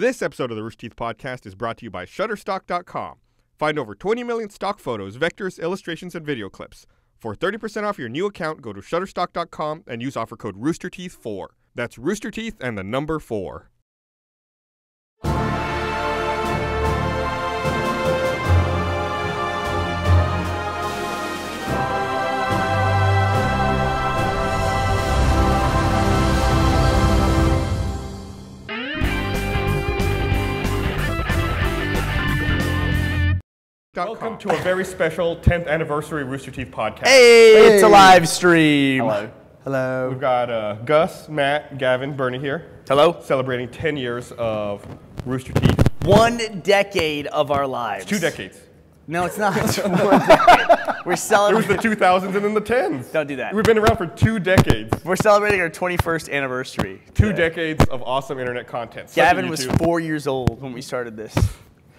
This episode of the Rooster Teeth Podcast is brought to you by Shutterstock.com. Find over 20 million stock photos, vectors, illustrations, and video clips. For 30% off your new account, go to Shutterstock.com and use offer code ROOSTERTEETH4. That's ROOSTERTEETH and the number 4. Welcome to a very special 10th anniversary Rooster Teeth podcast. Hey, it's a live stream. Hello. Hello. We've got Gus, Matt, Gavin, Bernie here. Hello. Celebrating 10 years of Rooster Teeth. 1 decade of our lives. It's 2 decades. No, it's not. It's 1 decade. We're celebrating. It was the 2000s and then the 10s. Don't do that. We've been around for 2 decades. We're celebrating our 21st anniversary. Today. 2 decades of awesome internet content. Gavin was 4 years old when we started this.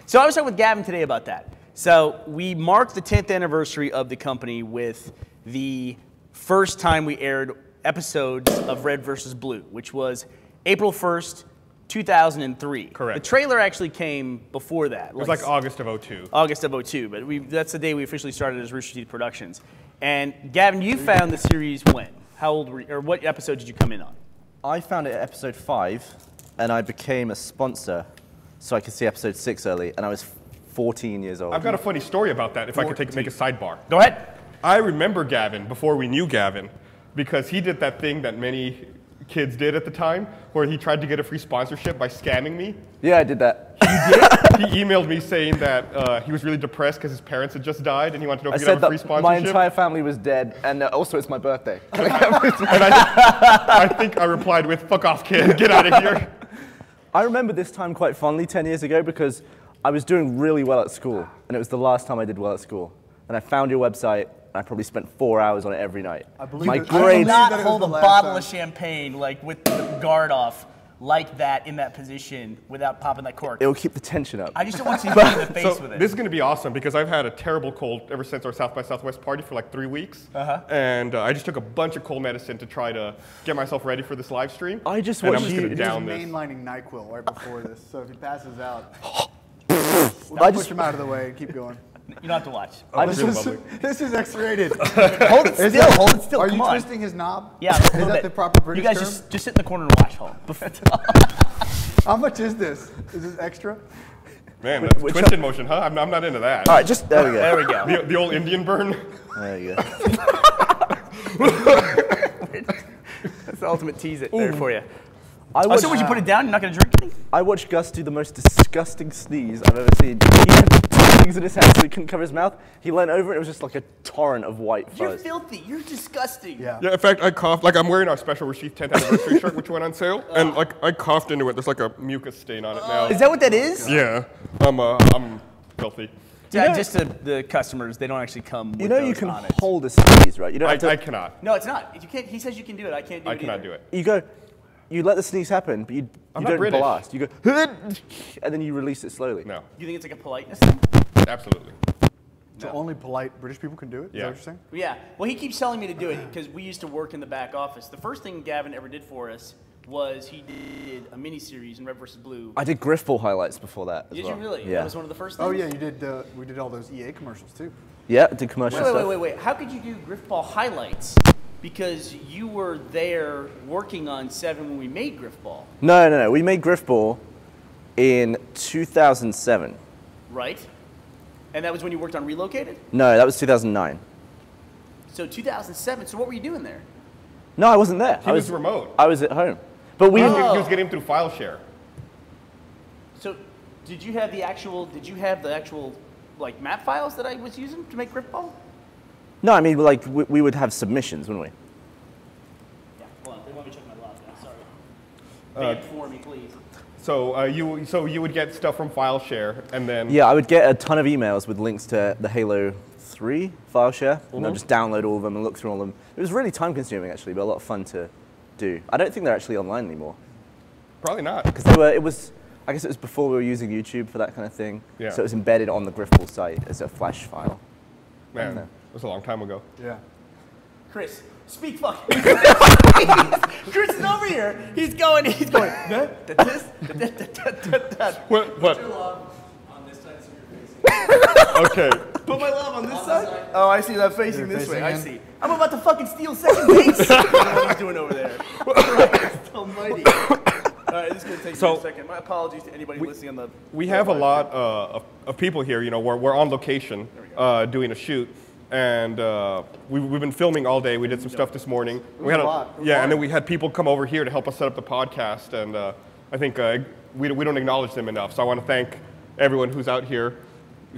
So I was talking with Gavin today about that. So we marked the 10th anniversary of the company with the first time we aired episodes of Red Versus Blue, which was April 1st, 2003. Correct. The trailer actually came before that. It was like August of 02. August of 02, but that's the day we officially started as Rooster Teeth Productions. And Gavin, you found the series when? How old were you, or what episode did you come in on? I found it at episode 5, and I became a sponsor so I could see episode 6 early, and I was 14 years old. I've got a funny story about that, if 14. I could make a sidebar. Go ahead. I remember Gavin before we knew Gavin, because he did that thing that many kids did at the time, where he tried to get a free sponsorship by scamming me. Yeah, I did that. He did? He emailed me saying that he was really depressed because his parents had just died, and he wanted to know if he could have a free sponsorship. My entire family was dead, and also it's my birthday. And I think I replied with, "Fuck off, kid, get out of here." I remember this time quite fondly 10 years ago, because I was doing really well at school, and it was the last time I did well at school. And I found your website, and I probably spent 4 hours on it every night. I believe my grades. I did not hold a bottle of champagne like with the guard off like that in that position without popping that cork. It'll keep the tension up. I just don't want you to be in the face with it. This is going to be awesome, because I've had a terrible cold ever since our South by Southwest party for like 3 weeks. Uh-huh. And I just took a bunch of cold medicine to try to get myself ready for this live stream. I just watched you. He was mainlining NyQuil right before this, so if he passes out. I'll push him out of the way and keep going. You don't have to watch. This is X-rated. Hold it still. Hold it still. Are you twisting his knob? Yeah. Is that the proper British term? You guys just sit in the corner and watch. Hold. How much is this? Is this extra? Man, that's twist in motion, huh? I'm not into that. All right, just there we go. There we go. The old Indian burn. There you go. That's the ultimate tease it there for you. So would you put it down? You're not going to drink anything? I watched Gus do the most disgusting sneeze I've ever seen. He had 2 things in his hand so he couldn't cover his mouth. He leaned over and it was just like a torrent of white fuzz. You're filthy. You're disgusting. Yeah. Yeah, in fact, I coughed. Like, I'm wearing our special Rooster Teeth 10th anniversary shirt, which went on sale. And like, I coughed into it. There's like a mucus stain on it now. Is that what that is? Yeah. I'm filthy. Yeah, just the customers, they don't actually come with those. You can hold a sneeze, right? You don't have to, I cannot. No, it's not. You can't. He says you can do it. I can't do it. I cannot do it. You go. You let the sneeze happen, but you don't blast. You go, and then you release it slowly. No. You think it's like a politeness thing? Absolutely. So only polite British people can do it? Yeah. Is that what you're saying? Yeah. Well, he keeps telling me to do it because we used to work in the back office. The first thing Gavin ever did for us was he did a miniseries in Red vs. Blue. I did Griffball highlights before that as well. Did you really? Yeah. That was one of the first things? Oh, yeah. You did. We did all those EA commercials, too. Yeah, I did commercial stuff. Wait. How could you do Griffball highlights? Because you were there working on 7 when we made Griffball. No. We made Griffball in 2007. Right. And that was when you worked on Relocated? No, that was 2009. So 2007. So what were you doing there? No, I wasn't there. I was remote. I was at home. But we he was getting him through file share. So did you have the actual? Did you have the actual like map files that I was using to make Griffball? No, I mean, like, we would have submissions, wouldn't we? Yeah, hold on. They want me to check my log now. Sorry. Band for me, please. So you would get stuff from FileShare, and then... Yeah, I would get a ton of emails with links to the Halo 3 FileShare, and I'd just download all of them and look through all of them. It was really time-consuming, actually, but a lot of fun to do. I don't think they're actually online anymore. Probably not. Because they were... I guess it was before we were using YouTube for that kind of thing. Yeah. So it was embedded on the Griffball site as a Flash file. Man. It was a long time ago. Yeah. Chris, Speak fucking Chris is over here. He's going. What? Put your love on this side so you're facing. Okay. Put my love on this side? Oh, I see that facing this way. I see. I'm about to fucking steal second base. I don't know what he's doing over there. Christ almighty. All right, this is going to take me a second. My apologies to anybody listening on the... We have a lot of people here. You know, we're on location doing a shoot. And we've been filming all day. We did some stuff this morning. We had a lot. Yeah, and then we had people come over here to help us set up the podcast. And I think we don't acknowledge them enough. So I want to thank everyone who's out here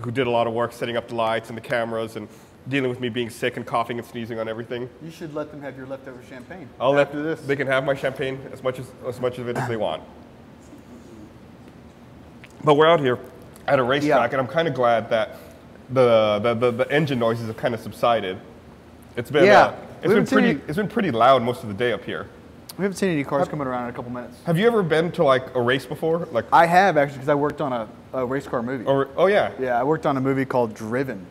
who did a lot of work setting up the lights and the cameras and dealing with me being sick and coughing and sneezing on everything. You should let them have your leftover champagne. I'll let them. They can have my champagne as much of it as they want. But we're out here at a racetrack, and I'm kind of glad that the engine noises have kind of subsided. It's been pretty loud most of the day up here. We haven't seen any cars coming around in a couple minutes. Have you ever been to like a race before? Like I have actually, because I worked on a race car movie. Oh yeah. Yeah, I worked on a movie called Driven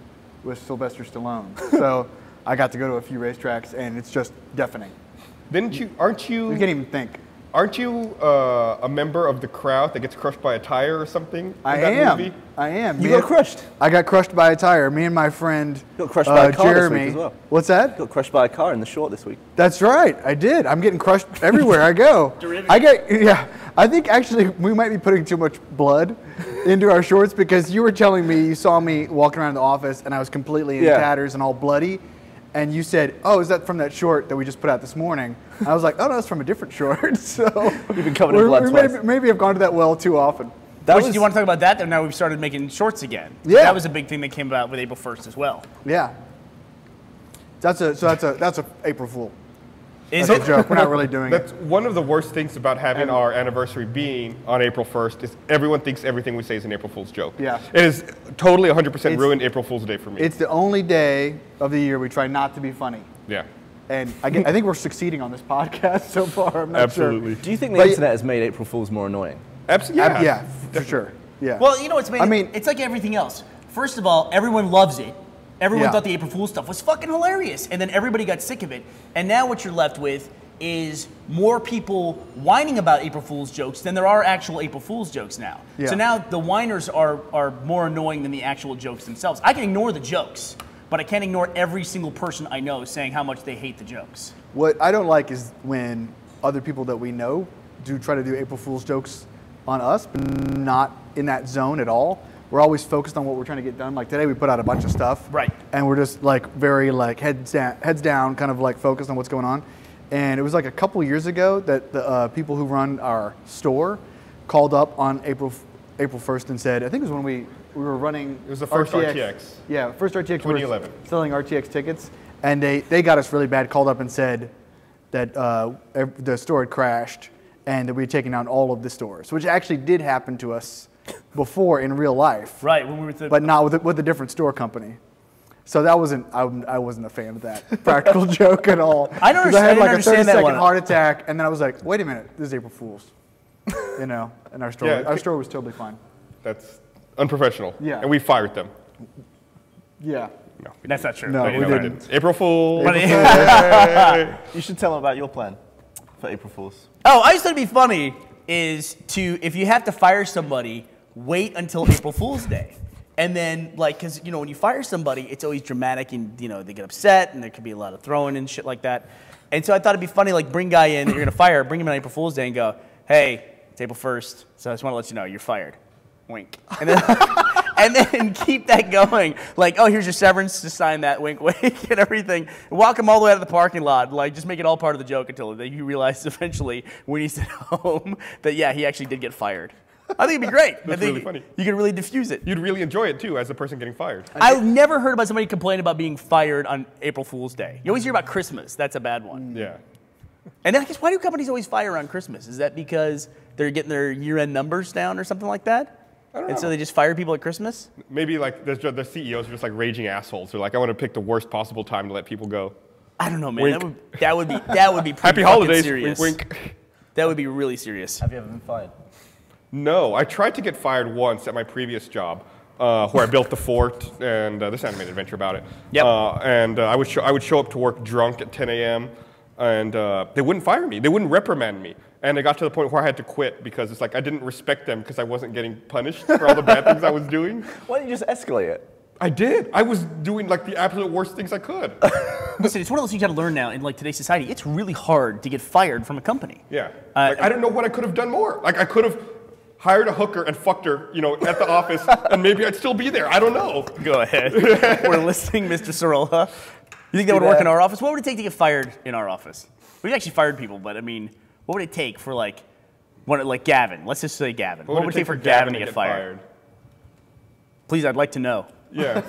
with Sylvester Stallone. So I got to go to a few racetracks, and it's just deafening. Didn't you? Aren't you? You can't even think. Aren't you a member of the crowd that gets crushed by a tire or something? I am. I am. You got crushed. I got crushed by a tire. Me and my friend Jeremy. Got crushed by a car this week as well. What's that? Got crushed by a car in the short this week. That's right. I did. I'm getting crushed everywhere I go. I think actually we might be putting too much blood into our shorts because you were telling me you saw me walking around the office and I was completely in tatters and all bloody. And you said, oh, is that from that short that we just put out this morning? And I was like, oh, no, it's from a different short. So we've been covered in blood twice. Maybe I've gone to that well too often. Do you want to talk about that? And now we've started making shorts again. Yeah. That was a big thing that came about with April 1st as well. Yeah. That's a April Fool. That's a joke. We're not really doing it. That's one of the worst things about having our anniversary being on April 1st is everyone thinks everything we say is an April Fool's joke. Yeah. It is totally 100% ruined April Fool's Day for me. It's the only day of the year we try not to be funny. Yeah. And I think we're succeeding on this podcast so far. I'm not sure. Absolutely. Do you think the internet has made April Fool's more annoying? Absolutely. Yeah. Yeah, for sure. Yeah. Well, you know, it's like everything else. First of all, everyone loves it. Everyone thought the April Fool stuff was fucking hilarious, and then everybody got sick of it. And now what you're left with is more people whining about April Fool's jokes than there are actual April Fool's jokes now. Yeah. So now the whiners are more annoying than the actual jokes themselves. I can ignore the jokes, but I can't ignore every single person I know saying how much they hate the jokes. What I don't like is when other people that we know do try to do April Fool's jokes on us, but not in that zone at all. We're always focused on what we're trying to get done. Like today, we put out a bunch of stuff, right? And we're just like very like heads down, kind of like focused on what's going on. And it was like a couple years ago that the people who run our store called up on April 1st and said, I think it was when we were running. It was the first RTX. Yeah, first RTX. 2011. Selling RTX tickets, and they got us really bad. Called up and said that the store had crashed and that we had taken down all of the stores, which actually did happen to us before in real life, right? When we were but not with a different store company. So that wasn't I wasn't a fan of that practical joke at all. I don't understand. I had like a 30-second heart attack, and then I was like, "Wait a minute, this is April Fool's," you know. And our store, our store was totally fine. That's unprofessional. Yeah, and we fired them. Yeah. No, that's not true. No, we didn't. April Fool. You should tell them about your plan for April Fool's. Oh, I just thought it'd be funny is to if you have to fire somebody. Wait until April Fool's Day. And then, like, because, you know, when you fire somebody, it's always dramatic and, you know, they get upset and there could be a lot of throwing and shit like that. And so I thought it'd be funny, like, bring a guy in that you're going to fire, bring him on April Fool's Day and go, hey, it's April 1st, so I just want to let you know you're fired. Wink. And then, and then keep that going. Like, oh, here's your severance, just sign that, wink, wink, and everything. Walk him all the way out of the parking lot. Like, just make it all part of the joke until you realize eventually when he's at home that, yeah, he actually did get fired. I think it'd be great. That's really funny. You could really diffuse it. You'd really enjoy it, too, as the person getting fired. I've never heard about somebody complain about being fired on April Fool's Day. You always hear about Christmas. That's a bad one. Yeah. And then I guess why do companies always fire on Christmas? Is that because they're getting their year-end numbers down or something like that? I don't know. And so they just fire people at Christmas? Maybe, like, the CEOs are just, like, raging assholes. They're like, I want to pick the worst possible time to let people go. I don't know, man. Wink. That would be pretty fucking serious. Happy holidays. That would be really serious. Have you ever been fired? No, I tried to get fired once at my previous job where I built the fort and this animated adventure about it. Yep. And I would show up to work drunk at 10 a.m. and they wouldn't fire me. They wouldn't reprimand me. And it got to the point where I had to quit because it's like I didn't respect them because I wasn't getting punished for all the bad things I was doing. Why didn't you just escalate it? I did. I was doing like the absolute worst things I could. Listen, it's one of those things you got to learn now in like today's society. It's really hard to get fired from a company. Yeah. Like, I don't know what I could have done more. Like I could have hired a hooker and fucked her, you know, at the office, and maybe I'd still be there. I don't know. Go ahead. We're listening, Mr. Sorola. You think that would work in our office? What would it take to get fired in our office? We've actually fired people, but I mean, what would it take for like Gavin? Let's just say Gavin. What would it take for Gavin to get fired? Please, I'd like to know. Yeah.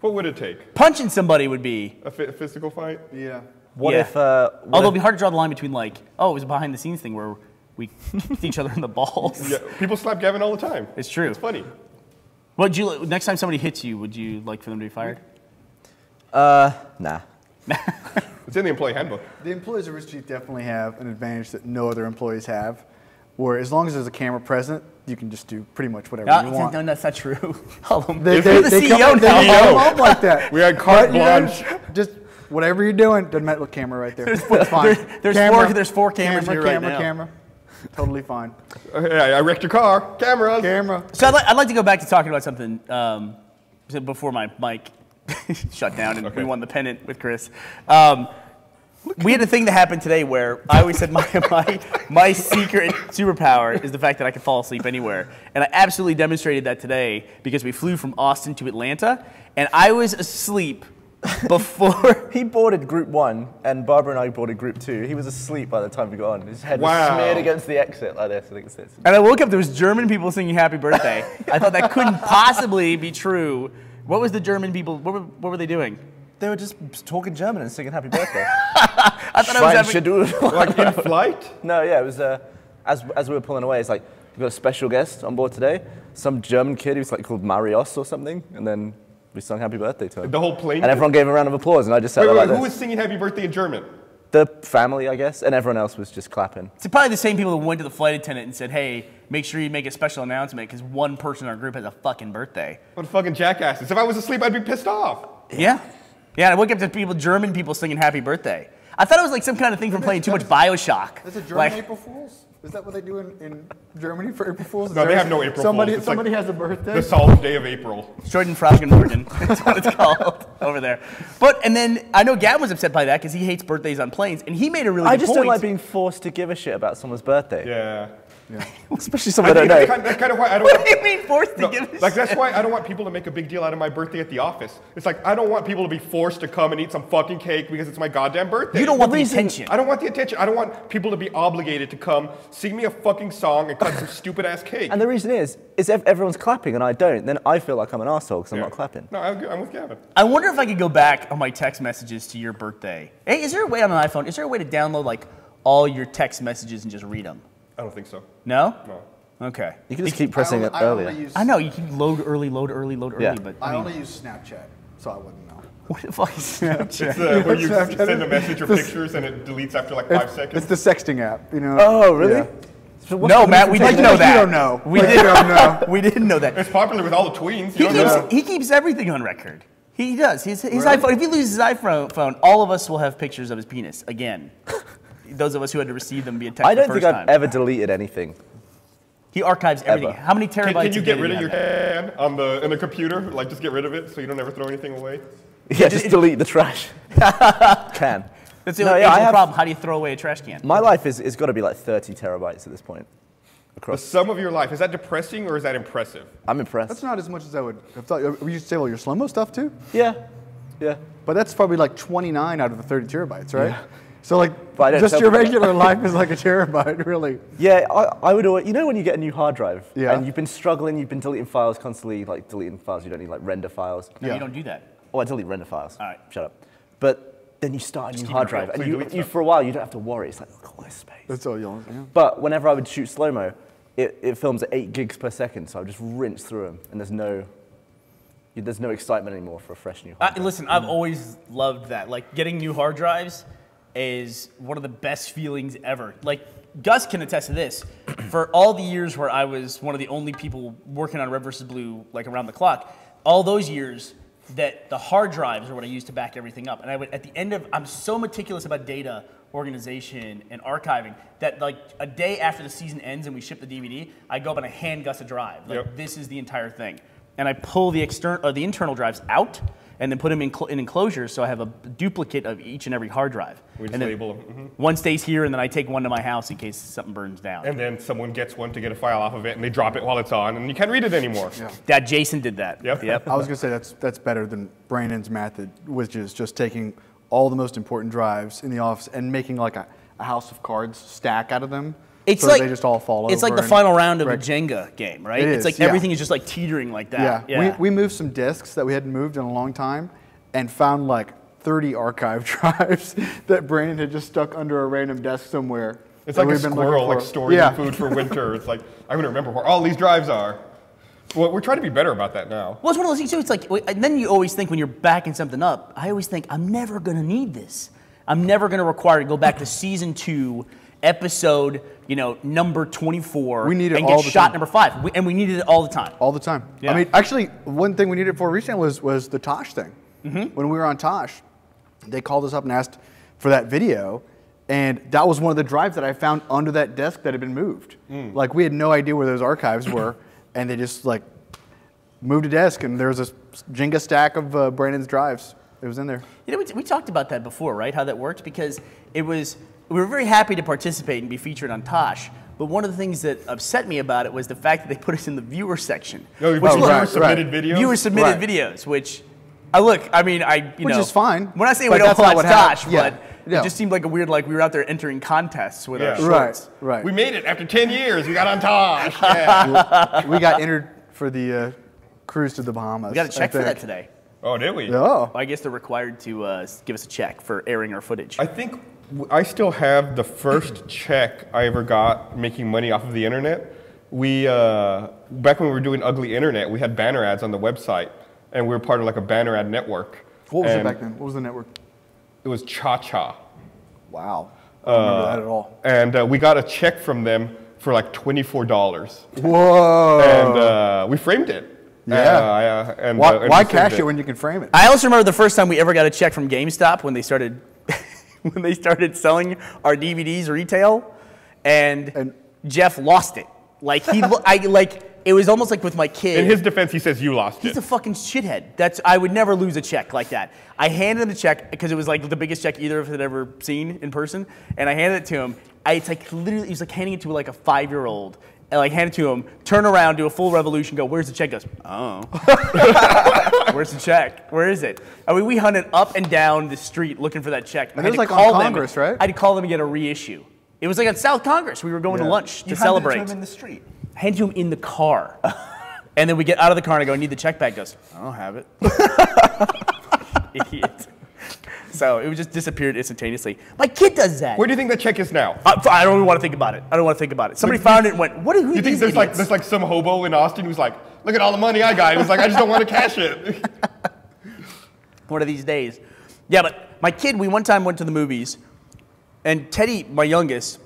What would it take? Punching somebody would be a physical fight. Yeah. What if? Although it'd be hard to draw the line between like, oh, it was a behind-the-scenes thing where we kicked each other in the balls. Yeah. People slap Gavin all the time. It's true. It's funny. Would you next time somebody hits you? Would you like for them to be fired? Nah. It's in the employee handbook. The employees of Rooster Teeth definitely have an advantage that no other employees have, where as long as there's a camera present, you can just do pretty much whatever you want. No, that's not true. They come up like that. We had carte blanche. Just whatever you're doing, doesn't matter. Look, camera right there. There's four cameras right now. Totally fine. I wrecked your car. Cameras. Camera. So I'd like to go back to talking about something before my mic shut down and we won the pennant with Chris. We had a thing that happened today where I always said my secret superpower is the fact that I can fall asleep anywhere. And I absolutely demonstrated that today because we flew from Austin to Atlanta and I was asleep before. He boarded group one and Barbara and I boarded group two. He was asleep by the time we got on. His head was smeared against the exit like this. I think it's this. And I woke up, there was German people singing happy birthday. I thought that couldn't possibly be true. What was the German people, what were they doing? They were just talking German and singing happy birthday. I thought I was having... Like in flight? No, yeah, it was, as we were pulling away, it's like, we've got a special guest on board today, some German kid who's like called Marius or something, and then we sung happy birthday to him. The whole plane? And everyone gave him a round of applause, and I just said like this. Who was singing happy birthday in German? The family, I guess, and everyone else was just clapping. It's probably the same people that went to the flight attendant and said, hey, make sure you make a special announcement because one person in our group has a fucking birthday. What fucking jackasses. If I was asleep, I'd be pissed off. Yeah. Yeah, and I woke up to German people singing happy birthday. I thought it was like some kind of thing from playing too much BioShock. That's a German April Fool's? Is that what they do in Germany for April Fool's? No, they have no April Fool's. Somebody has a birthday? The solid day of April. Freudenfraugenmorgen. That's what it's called over there. But, and then, I know Gavin was upset by that because he hates birthdays on planes, and he made a really good point. I just don't like being forced to give a shit about someone's birthday. Yeah. Yeah. Especially someone I don't know. That's kind of why I don't what do you mean forced to give a shit? That's why I don't want people to make a big deal out of my birthday at the office. It's like, I don't want people to be forced to come and eat some fucking cake because it's my goddamn birthday. You don't want the attention. I don't want the attention. I don't want people to be obligated to come, sing me a fucking song, and cut some stupid ass cake. And the reason is if everyone's clapping and I don't, then I feel like I'm an asshole because I'm not clapping. No, I'm with Gavin. I wonder if I could go back on my text messages to your birthday. Hey, is there a way on an iPhone, is there a way to download like all your text messages and just read them? I don't think so. No? No. Okay. You can just keep pressing it earlier. I know, you can load early, but... I only use Snapchat, so I wouldn't know. What the fuck is Snapchat? It's where you send a message or pictures and it deletes after like 5 seconds. It's the sexting app, you know? Oh, really? Yeah. So no, Matt, we didn't know that. You don't know. We didn't know that. It's popular with all the tweens. He keeps everything on record. He does. His iPhone. If he loses his iPhone, all of us will have pictures of his penis again. Those of us who had to receive them via text. I don't think I've ever deleted anything. He archives everything. How many terabytes? Can you get rid of your can on the in the computer? Like just get rid of it so you don't ever throw anything away. Yeah, just delete the trash. Can. That's the only problem. How do you throw away a trash can? My life is got to be like 30 terabytes at this point. Across. The sum of your life, is that depressing or is that impressive? I'm impressed. That's not as much as I would have thought. You save all your Slumbo stuff too? Yeah. Yeah. But that's probably like 29 out of the 30 terabytes, right? Yeah. So like, just your regular life is like a terabyte, really. Yeah, I would always, you know when you get a new hard drive, and you've been struggling, you've been deleting files constantly, like deleting files you don't need, like render files. No, you don't do that. Oh, I delete render files. All right. Shut up. But then you start a new hard drive, and you for a while, you don't have to worry. It's like, look, all this space. That's all you want. Yeah. But whenever I would shoot slow-mo, it films at 8 gigs per second, so I would just rinse through them, and there's no excitement anymore for a fresh new hard drive. Listen, I've always loved that, like getting new hard drives, is one of the best feelings ever. Like Gus can attest to this. For all the years where I was one of the only people working on Red Versus Blue, like around the clock, all those years, that the hard drives are what I used to back everything up. And I would, at the end of, I'm so meticulous about data organization and archiving that like a day after the season ends and we ship the DVD, I go up and I hand Gus a drive. Like, yep. This is the entire thing. And I pull the external, or the internal drives out and then put them in enclosures, so I have a duplicate of each and every hard drive. We just label them. Mm-hmm. One stays here, and then I take one to my house in case something burns down. And then someone gets one to get a file off of it, and they drop it while it's on, and you can't read it anymore. Yeah. Dad, Jason did that. Yep. Yep. I was going to say that's better than Brandon's method, which is just taking all the most important drives in the office and making like a house of cards stack out of them. It's so like they just all fall it's over like the final round of a Jenga game, right? It's like everything is just like teetering like that. Yeah. We moved some discs that we hadn't moved in a long time and found like 30 archive drives that Brandon had just stuck under a random desk somewhere. It's like a squirrel like storing food for winter. It's like, I'm gonna remember where all these drives are. Well, we're trying to be better about that now. Well, it's one of those things too. It's like, and then you always think when you're backing something up, I always think, I'm never gonna need this. I'm never gonna require to go back to season 2 episode, you know, number 24. We need it and all get the shot time. Number 5, and we needed it all the time. All the time. Yeah. I mean, actually, one thing we needed for recently was the Tosh thing. Mm-hmm. When we were on Tosh, they called us up and asked for that video, and that was one of the drives that I found under that desk that had been moved. Mm. Like, we had no idea where those archives were, and they just like moved a desk, and there was a Jenga stack of Brandon's drives. It was in there. You know, we talked about that before, right? How that worked, because it was. We were very happy to participate and be featured on Tosh, but one of the things that upset me about it was the fact that they put us in the viewer section. Oh, which viewer-submitted videos? Viewer-submitted videos, which, which is fine. When I say we don't watch Tosh, but it just seemed like a weird, like we were out there entering contests with our shorts. Right. We made it after 10 years. We got on Tosh. Yeah. We got entered for the cruise to the Bahamas. We got a check for that today. Oh, did we? Oh. I guess they're required to give us a check for airing our footage. I think I still have the first check I ever got making money off of the internet. We, back when we were doing Ugly Internet, we had banner ads on the website, and we were part of like a banner ad network. What was it back then? What was the network? It was Cha-Cha. Wow. I don't remember that at all. And we got a check from them for like $24. Whoa. And we framed it. Yeah. And, why cash it when you can frame it? I also remember the first time we ever got a check from GameStop when they started... when they started selling our DVDs retail, and Jeff lost it. Like it was almost like with my kid. In his defense, he says you lost it. He's a fucking shithead. I would never lose a check like that. I handed him the check because it was like the biggest check either of us had ever seen in person, and I handed it to him. It's like literally, he was like handing it to like a 5-year-old. And like hand it to him, turn around, do a full revolution, go, where's the check? He goes, oh. Where's the check? Where is it? I mean, we hunted up and down the street looking for that check. And it was like on Congress, right? I had to call them and get a reissue. It was like on South Congress. We were going to lunch to celebrate. You handed it to him in the street? Handed to him in the car. And then we get out of the car and I go, I need the check back. He goes, I don't have it. Idiot. So it just disappeared instantaneously. My kid does that. Where do you think that check is now? I don't even want to think about it. I don't want to think about it. Somebody found it and went, what are these idiots? You think there's like some hobo in Austin who's like, look at all the money I got. He was like, I just don't want to cash it. One of these days. Yeah, but my kid, we one time went to the movies, and Teddy, my youngest,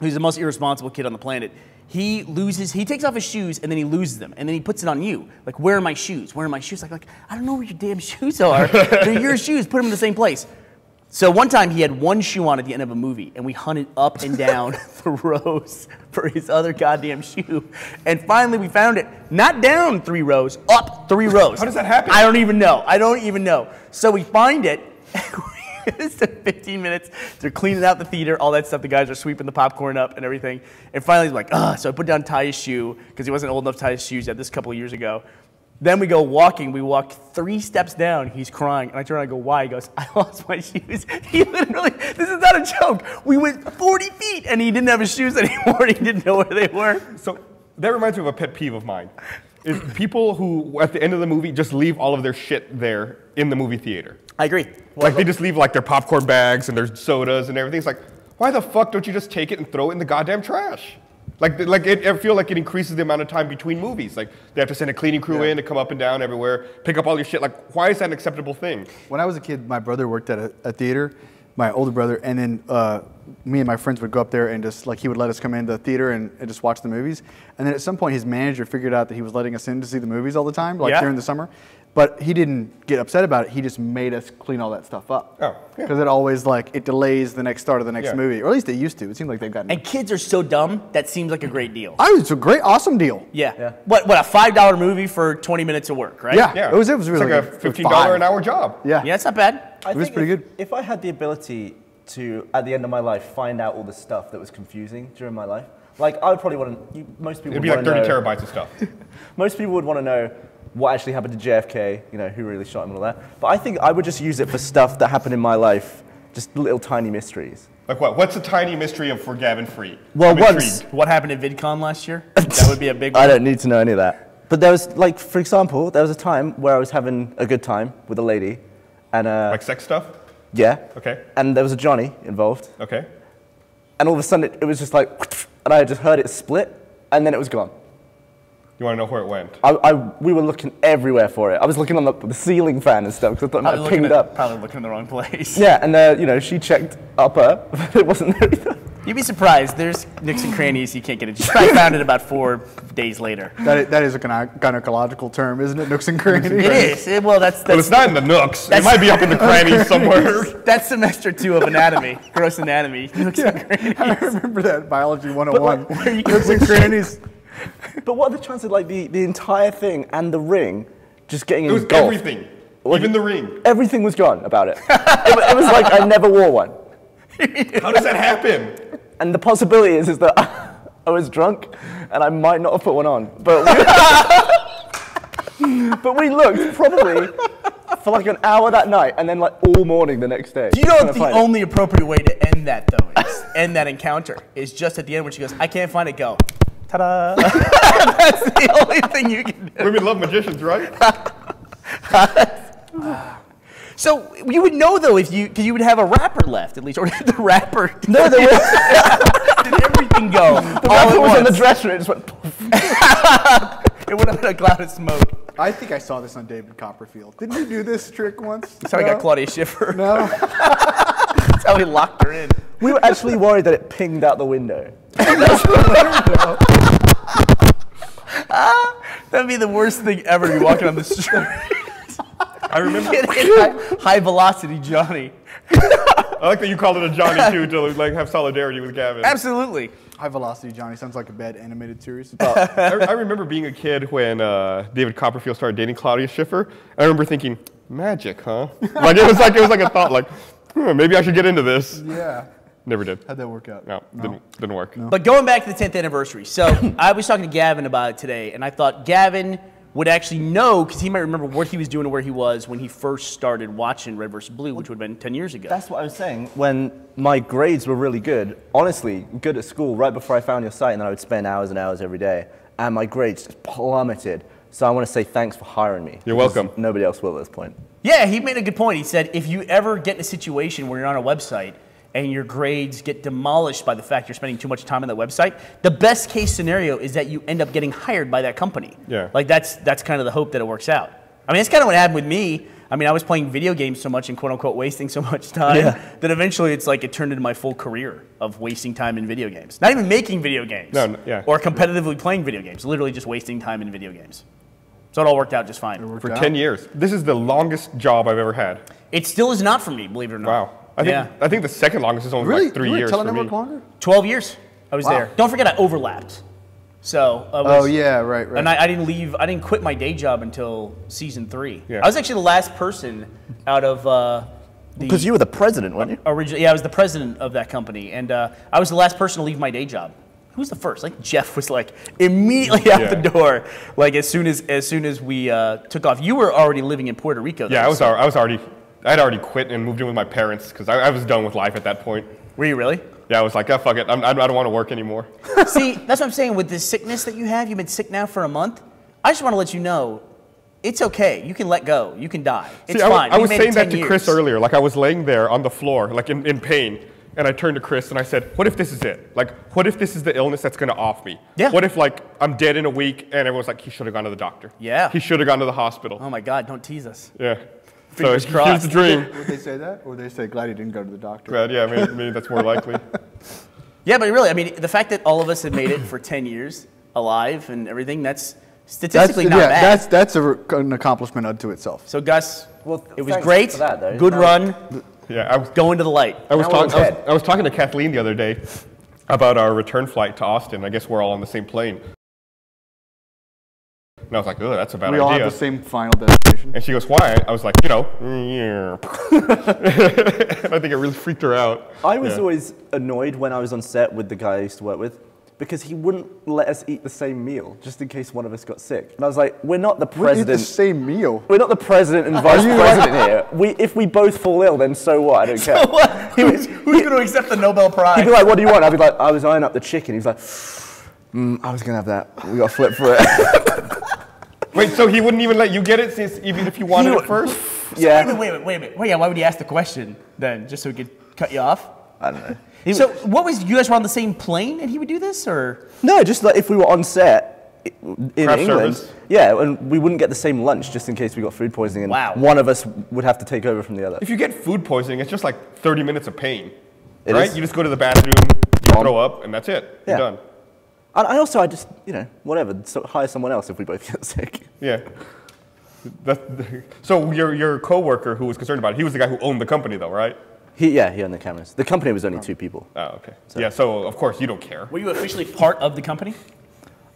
who's the most irresponsible kid on the planet, he takes off his shoes and then he loses them and then he puts it on you. Like, where are my shoes? Where are my shoes? Like I don't know where your damn shoes are. They're your shoes. Put them in the same place. So one time he had one shoe on at the end of a movie and we hunted up and down the rows for his other goddamn shoe. And finally we found it, not down 3 rows, up 3 rows. How does that happen? I don't even know. I don't even know. So we find it. It's 15 minutes. They're cleaning out the theater, all that stuff. The guys are sweeping the popcorn up and everything. And finally, he's like, ugh. So I put down Ty's shoe because he wasn't old enough to tie his shoes yet. This a couple of years ago. Then we go walking. We walk 3 steps down. He's crying. And I turn around and go, why? He goes, I lost my shoes. He literally, this is not a joke. We went 40 feet and he didn't have his shoes anymore. He didn't know where they were. So that reminds me of a pet peeve of mine. Is people who, at the end of the movie, just leave all of their shit there in the movie theater. I agree. Well, like, they just leave, like, their popcorn bags and their sodas and everything. It's like, why the fuck don't you just take it and throw it in the goddamn trash? Like I feel like it increases the amount of time between movies. Like, they have to send a cleaning crew in to come up and down everywhere, pick up all your shit. Like, why is that an acceptable thing? When I was a kid, my brother worked at a theater, my older brother, and then me and my friends would go up there and just, like, he would let us come into the theater and just watch the movies. And then at some point, his manager figured out that he was letting us in to see the movies all the time, like, during the summer. But he didn't get upset about it. He just made us clean all that stuff up. Oh, yeah. Because it always, like, it delays the next start of the next movie. Or at least it used to. It seemed like they've gotten... And kids are so dumb, that seems like a great deal. Oh, it's a great, awesome deal. Yeah. What, a $5 movie for 20 minutes of work, right? Yeah. It was really like a $15 an hour job. Yeah. Yeah, it's not bad. It was pretty good. If I had the ability to, at the end of my life, find out all the stuff that was confusing during my life, like, I would probably want to... Most people would want to know... It'd be like 30 terabytes of stuff. Most people would want to know... what actually happened to JFK, you know, who really shot him and all that. But I think I would just use it for stuff that happened in my life, just little tiny mysteries. Like what? What's a tiny mystery for Gavin Free? Well, what happened at VidCon last year? That would be a big one. I don't need to know any of that. But there was, like, for example, there was a time where I was having a good time with a lady. And, like sex stuff? Yeah. Okay. And there was a Johnny involved. Okay. And all of a sudden it was just like, and I just heard it split, and then it was gone. You want to know where it went? We were looking everywhere for it. I was looking on the ceiling fan and stuff because I thought I might have pinged up. Probably looking in the wrong place. Yeah, and you know, she checked up her, but it wasn't there either. You'd be surprised. There's nooks and crannies you can't get it. I found it about 4 days later. That is a gynecological term, isn't it? Nooks and crannies. It is. Well, that's. But it's not in the nooks. It might be up in the crannies somewhere. That's semester 2 of anatomy, gross anatomy. Nooks and crannies. I remember that biology 101. But, like, nooks and crannies. But what are the chances, like, the entire thing and the ring just getting engulfed? It was everything. Like, even the ring. Everything was gone about it. It was like I never wore one. How does that happen? And the possibility is that I was drunk and I might not have put one on. But we looked probably for like an hour that night and then like all morning the next day. Do you know what the only appropriate way to end that, though, is? End that encounter is just at the end when she goes, I can't find it, go. Ta-da! That's the only thing you can do. Women love magicians, right? So you would know, though, if you, because you would have a rapper left at least, or the rapper. No, there was. Did everything go? The rapper was in the dresser. It just went. It went up in a cloud of smoke. I think I saw this on David Copperfield. Didn't you do this trick once? That's how I got Claudia Schiffer. No. That's how he locked her in. We were actually worried that it pinged out the window. That'd be the worst thing ever to be walking on the street. I remember high velocity Johnny. I like that you called it a Johnny too, to like have solidarity with Gavin. Absolutely. High velocity Johnny sounds like a bad animated series. I remember being a kid when David Copperfield started dating Claudia Schiffer. I remember thinking, magic, huh? Like it was like a thought, like, maybe I should get into this. Yeah. Never did. How'd that work out? No. Didn't work. No. But going back to the 10th anniversary, so I was talking to Gavin about it today, and I thought Gavin would actually know because he might remember what he was doing and where he was when he first started watching Red Versus Blue, which would have been 10 years ago. That's what I was saying. When my grades were really good, honestly, good at school, right before I found your site, and then I would spend hours and hours every day, and my grades just plummeted. So I want to say thanks for hiring me. You're welcome. Nobody else will at this point. Yeah, he made a good point. He said, if you ever get in a situation where you're on a website, and your grades get demolished by the fact you're spending too much time on that website, the best case scenario is that you end up getting hired by that company. Yeah. Like that's kind of the hope that it works out. I mean, that's kind of what happened with me. I mean, I was playing video games so much and quote unquote wasting so much time that eventually it's like it turned into my full career of wasting time in video games. Not even making video games. No, or competitively playing video games, literally just wasting time in video games. So it all worked out just fine. For 10 years. This is the longest job I've ever had. It still is not for me, believe it or not. Wow. I think the second longest is only like 3 years for me. Longer? 12 years I was there. Don't forget I overlapped. So I was, right. And I didn't leave. I didn't quit my day job until season 3. Yeah. I was actually the last person out of because you were the president, weren't you? Originally, yeah, I was the president of that company, and I was the last person to leave my day job. Who was the first? Like Jeff was like immediately out the door. Like as soon as we took off, you were already living in Puerto Rico. Yeah, I was already. I'd already quit and moved in with my parents because I was done with life at that point. Were you really? Yeah, I was like, oh, fuck it. I don't want to work anymore. See, that's what I'm saying. With this sickness that you have, you've been sick now for a month. I just want to let you know, it's okay. You can let go. You can die. It's fine. I was saying that to Chris earlier. Like I was laying there on the floor, like in pain. And I turned to Chris and I said, what if this is it? Like, what if this is the illness that's going to off me? Yeah. What if, like, I'm dead in a week and everyone's like, he should have gone to the doctor. Yeah. He should have gone to the hospital. Oh, my God. Don't tease us. Yeah. Fingers crossed. Here's the dream. Would they say that? Or would they say, glad you didn't go to the doctor? Glad, yeah, maybe that's more likely. Yeah, but really, I mean, the fact that all of us have made it for 10 years alive and everything, that's statistically not bad. That's an accomplishment unto itself. So, Gus, it was great. That, good run. Yeah, I was going to the light. I was talking to Kathleen the other day about our return flight to Austin. I guess we're all on the same plane. And I was like, oh, that's a bad idea. We all have the same final destination. And she goes, why? I was like, you know, and I think it really freaked her out. I was always annoyed when I was on set with the guy I used to work with, because he wouldn't let us eat the same meal just in case one of us got sick. And I was like, we're not the president. We'll eat the same meal. We're not the president and vice president here. If we both fall ill, then so what? I don't care. So what? Who's going to accept the Nobel Prize? He'd be like, what do you want? I'd be like, I was eyeing up the chicken. He's like, I was going to have that. We got to flip for it. Wait, so he wouldn't even let you get it, since even if you wanted it first? Yeah. So wait, why would he ask the question then? Just so he could cut you off? I don't know. So what was, you guys were on the same plane and he would do this, or? No, just like if we were on set in England. Service. Yeah, and we wouldn't get the same lunch just in case we got food poisoning, and one of us would have to take over from the other. If you get food poisoning, it's just like 30 minutes of pain, right? You just go to the bathroom, you throw up, and that's it. Yeah. You're done. And also, I just, you know, whatever, so hire someone else if we both get sick. Yeah. So your coworker who was concerned about it, he was the guy who owned the company though, right? He owned the cameras. The company was only 2 people. Oh, okay. So. Yeah, so of course you don't care. Were you officially part of the company?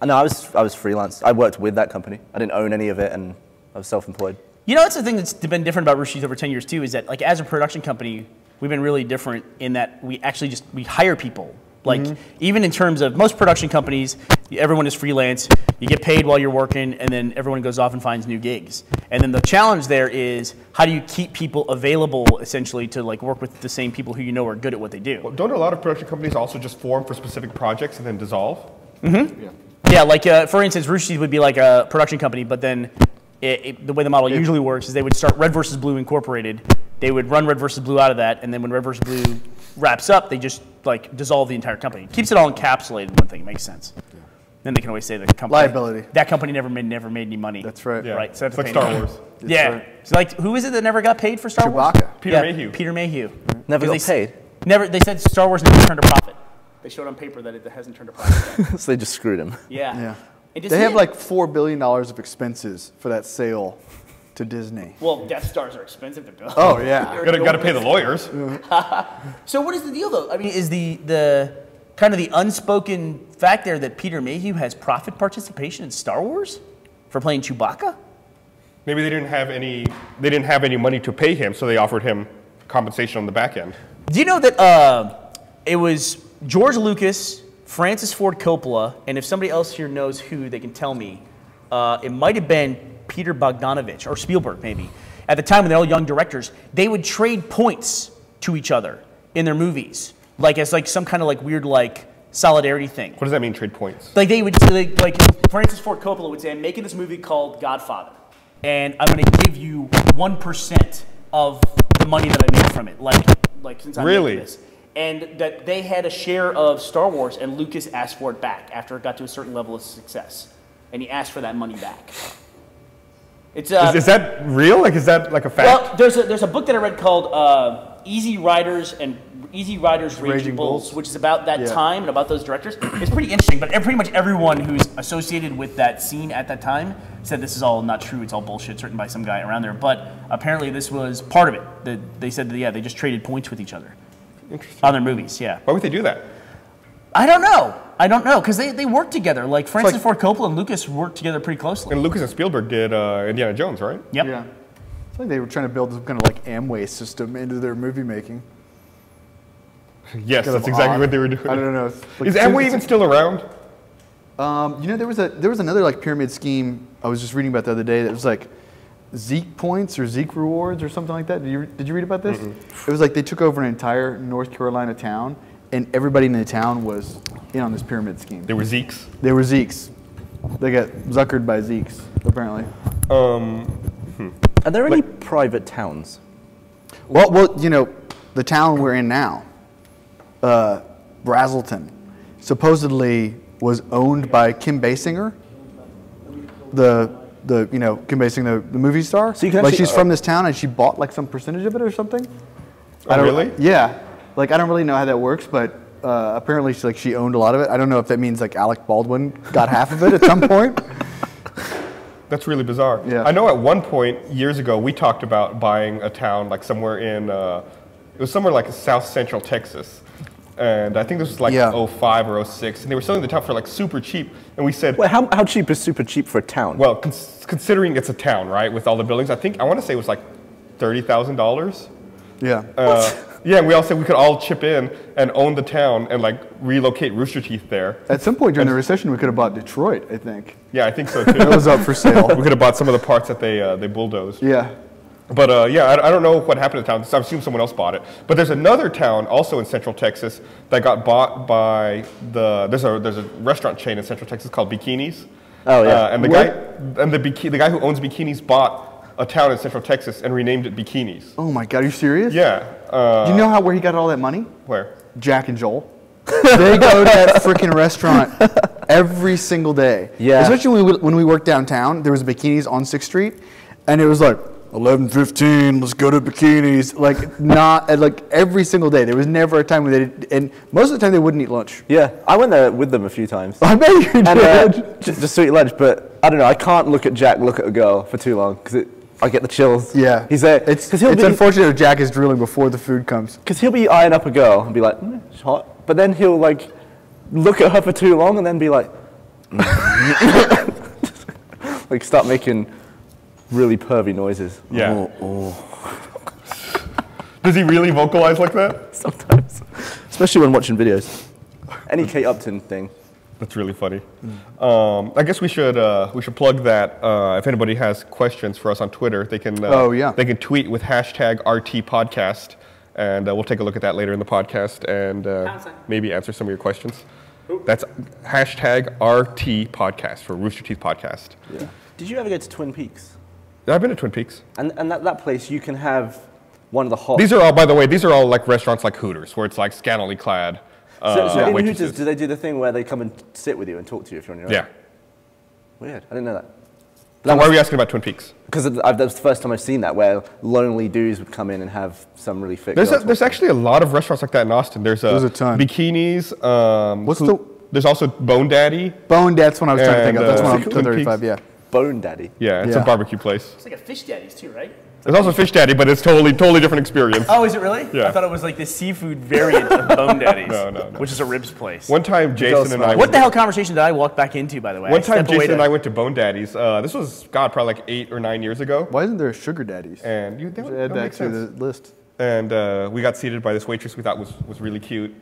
No, I was freelance. I worked with that company. I didn't own any of it, and I was self-employed. You know, that's the thing that's been different about Rooster Teeth over 10 years too, is that like as a production company, we've been really different in that we actually just, we hire people. Like, even in terms of most production companies, everyone is freelance. You get paid while you're working, and then everyone goes off and finds new gigs. And then the challenge there is, how do you keep people available, essentially, to like work with the same people who you know are good at what they do? Well, don't a lot of production companies also just form for specific projects and then dissolve? Mm-hmm. Yeah, like, for instance, Rooster Teeth would be like a production company, but then the way the model usually works is they would start Red Versus Blue Incorporated. They would run Red Versus Blue out of that, and then when Red Versus Blue wraps up, they just like dissolve the entire company. It keeps it all encapsulated in one thing. It makes sense. Yeah. Then they can always say the company liability. That company never made any money. That's right. Yeah. Right. So it's like Star Wars. Yeah. Right. So like, who is it that never got paid for Star Wars? Chewbacca. Peter Mayhew. Peter Mayhew. Never got paid. Never. They said Star Wars never turned a profit. They showed on paper that it hasn't turned a profit. So they just screwed him. Yeah. They have like $4 billion of expenses for that sale. To Disney. Well, Death Stars are expensive to build. Oh yeah, gotta pay the lawyers. So what is the deal though? I mean, is the kind of the unspoken fact there that Peter Mayhew has profit participation in Star Wars for playing Chewbacca? Maybe they didn't have any. They didn't have any money to pay him, so they offered him compensation on the back end. Do you know that it was George Lucas, Francis Ford Coppola, and if somebody else here knows who, they can tell me. It might have been Peter Bogdanovich, or Spielberg maybe, at the time when they're all young directors, they would trade points to each other in their movies, like as like some kind of like weird like solidarity thing. What does that mean, trade points? Like they would, like Francis Ford Coppola would say, I'm making this movie called Godfather, and I'm going to give you 1% of the money that I made from it, like since I'm making this. And that they had a share of Star Wars, and Lucas asked for it back after it got to a certain level of success, and he asked for that money back. It's, is that real? Like, is that like a fact? Well, there's a book that I read called Easy Riders, Raging Bulls, which is about that time and about those directors. It's pretty interesting, but pretty much everyone who's associated with that scene at that time said this is all not true. It's all bullshit, it's written by some guy around there. But apparently this was part of it. They said that, yeah, they just traded points with each other on their movies. Yeah. Why would they do that? I don't know. Because they worked together. Like, Francis Ford Coppola and Lucas worked together pretty closely. And Lucas and Spielberg did Indiana Jones, right? Yep. Yeah. It's like they were trying to build some kind of, like, Amway system into their movie making. Yes, that's exactly what they were doing. I don't know. Is Amway even still around? You know, there was another, like, pyramid scheme I was just reading about the other day that was, like, Zeke points or Zeke rewards or something like that. Did you read about this? It was like they took over an entire North Carolina town, and everybody in the town was in on this pyramid scheme. They were Zeeks? They were Zeeks. They got zuckered by Zeeks, apparently. Are there any private towns? Well, you know, the town we're in now, Brazelton, supposedly was owned by Kim Basinger, the the, you know, convincing the movie star. So you can like actually, she's from this town and she bought like some percentage of it or something. Oh, I don't, really? Yeah. Like, I don't really know how that works, but apparently she, like, she owned a lot of it. I don't know if that means like Alec Baldwin got half of it at some point. That's really bizarre. Yeah. I know at one point years ago we talked about buying a town like somewhere in, it was somewhere like South Central Texas. And I think this was like 05 or 06, and they were selling the town for like super cheap. And we said, well, how cheap is super cheap for a town? Well, considering it's a town, right, with all the buildings, I think, I want to say it was like $30,000. Yeah. Yeah, we all said we could all chip in and own the town and like relocate Rooster Teeth there. At some point during the recession, we could have bought Detroit, I think. Yeah, I think so too. That was up for sale. We could have bought some of the parts that they bulldozed. Yeah. But yeah, I don't know what happened to the town. I assume someone else bought it. But there's another town also in Central Texas that got bought by the. There's a restaurant chain in Central Texas called Bikinis. Oh yeah. And the guy and the guy who owns Bikinis bought a town in Central Texas and renamed it Bikinis. Oh my God, are you serious? Yeah. Do you know where he got all that money? Where? Jack and Joel. They go to that freaking restaurant every single day. Yeah. Especially when we worked downtown, there was a Bikinis on 6th Street, and it was like. 11:15. Let's go to Bikinis. Like like every single day. There was never a time when they did, and most of the time they wouldn't eat lunch. Yeah, I went there with them a few times. I bet you did. And, just to eat lunch, but I don't know. I can't look at Jack look at a girl for too long because I get the chills. Yeah, he's there. It's unfortunate if Jack is drooling before the food comes. Because he'll be eyeing up a girl and be like, she's hot, but then he'll like look at her for too long and then be like, like start making. Really pervy noises. Yeah. Does he really vocalize like that? Sometimes. Especially when watching videos. Any Kate Upton thing. That's really funny. Mm. I guess we should plug that. If anybody has questions for us on Twitter, they can they can tweet with hashtag #RTPodcast, and we'll take a look at that later in the podcast and maybe answer some of your questions. Ooh. That's hashtag #RTPodcast for Rooster Teeth Podcast. Yeah. Did you ever go to Twin Peaks? I've been to Twin Peaks. And that place, you can have one of the hot... These are all, by the way, these are all like restaurants like Hooters, where it's like scantily clad so in waitresses. Hooters, do they do the thing where they come and sit with you and talk to you if you're on your own? Yeah. Weird. I didn't know that. But why were you asking about Twin Peaks? Because that was the first time I've seen that, where lonely dudes would come in and have some really fit... There's actually a lot of restaurants like that in Austin. There's a ton. Bikinis. There's also Bone Daddy. Bone Daddy's one I was trying to think of. That's one on 35, yeah. Bone Daddy. Yeah, it's a barbecue place. It's like a Fish Daddy's too, right? There's also Fish Daddy, but it's totally different experience. Oh, is it really? Yeah. I thought it was like the seafood variant of Bone Daddy's. No. Which is a ribs place. One time Jason and I... What the hell conversation did I walk back into, by the way? One time Jason and I went to Bone Daddy's. This was, God, probably like 8 or 9 years ago. Why isn't there a Sugar Daddy's? And you should add that to the list. And we got seated by this waitress we thought was really cute.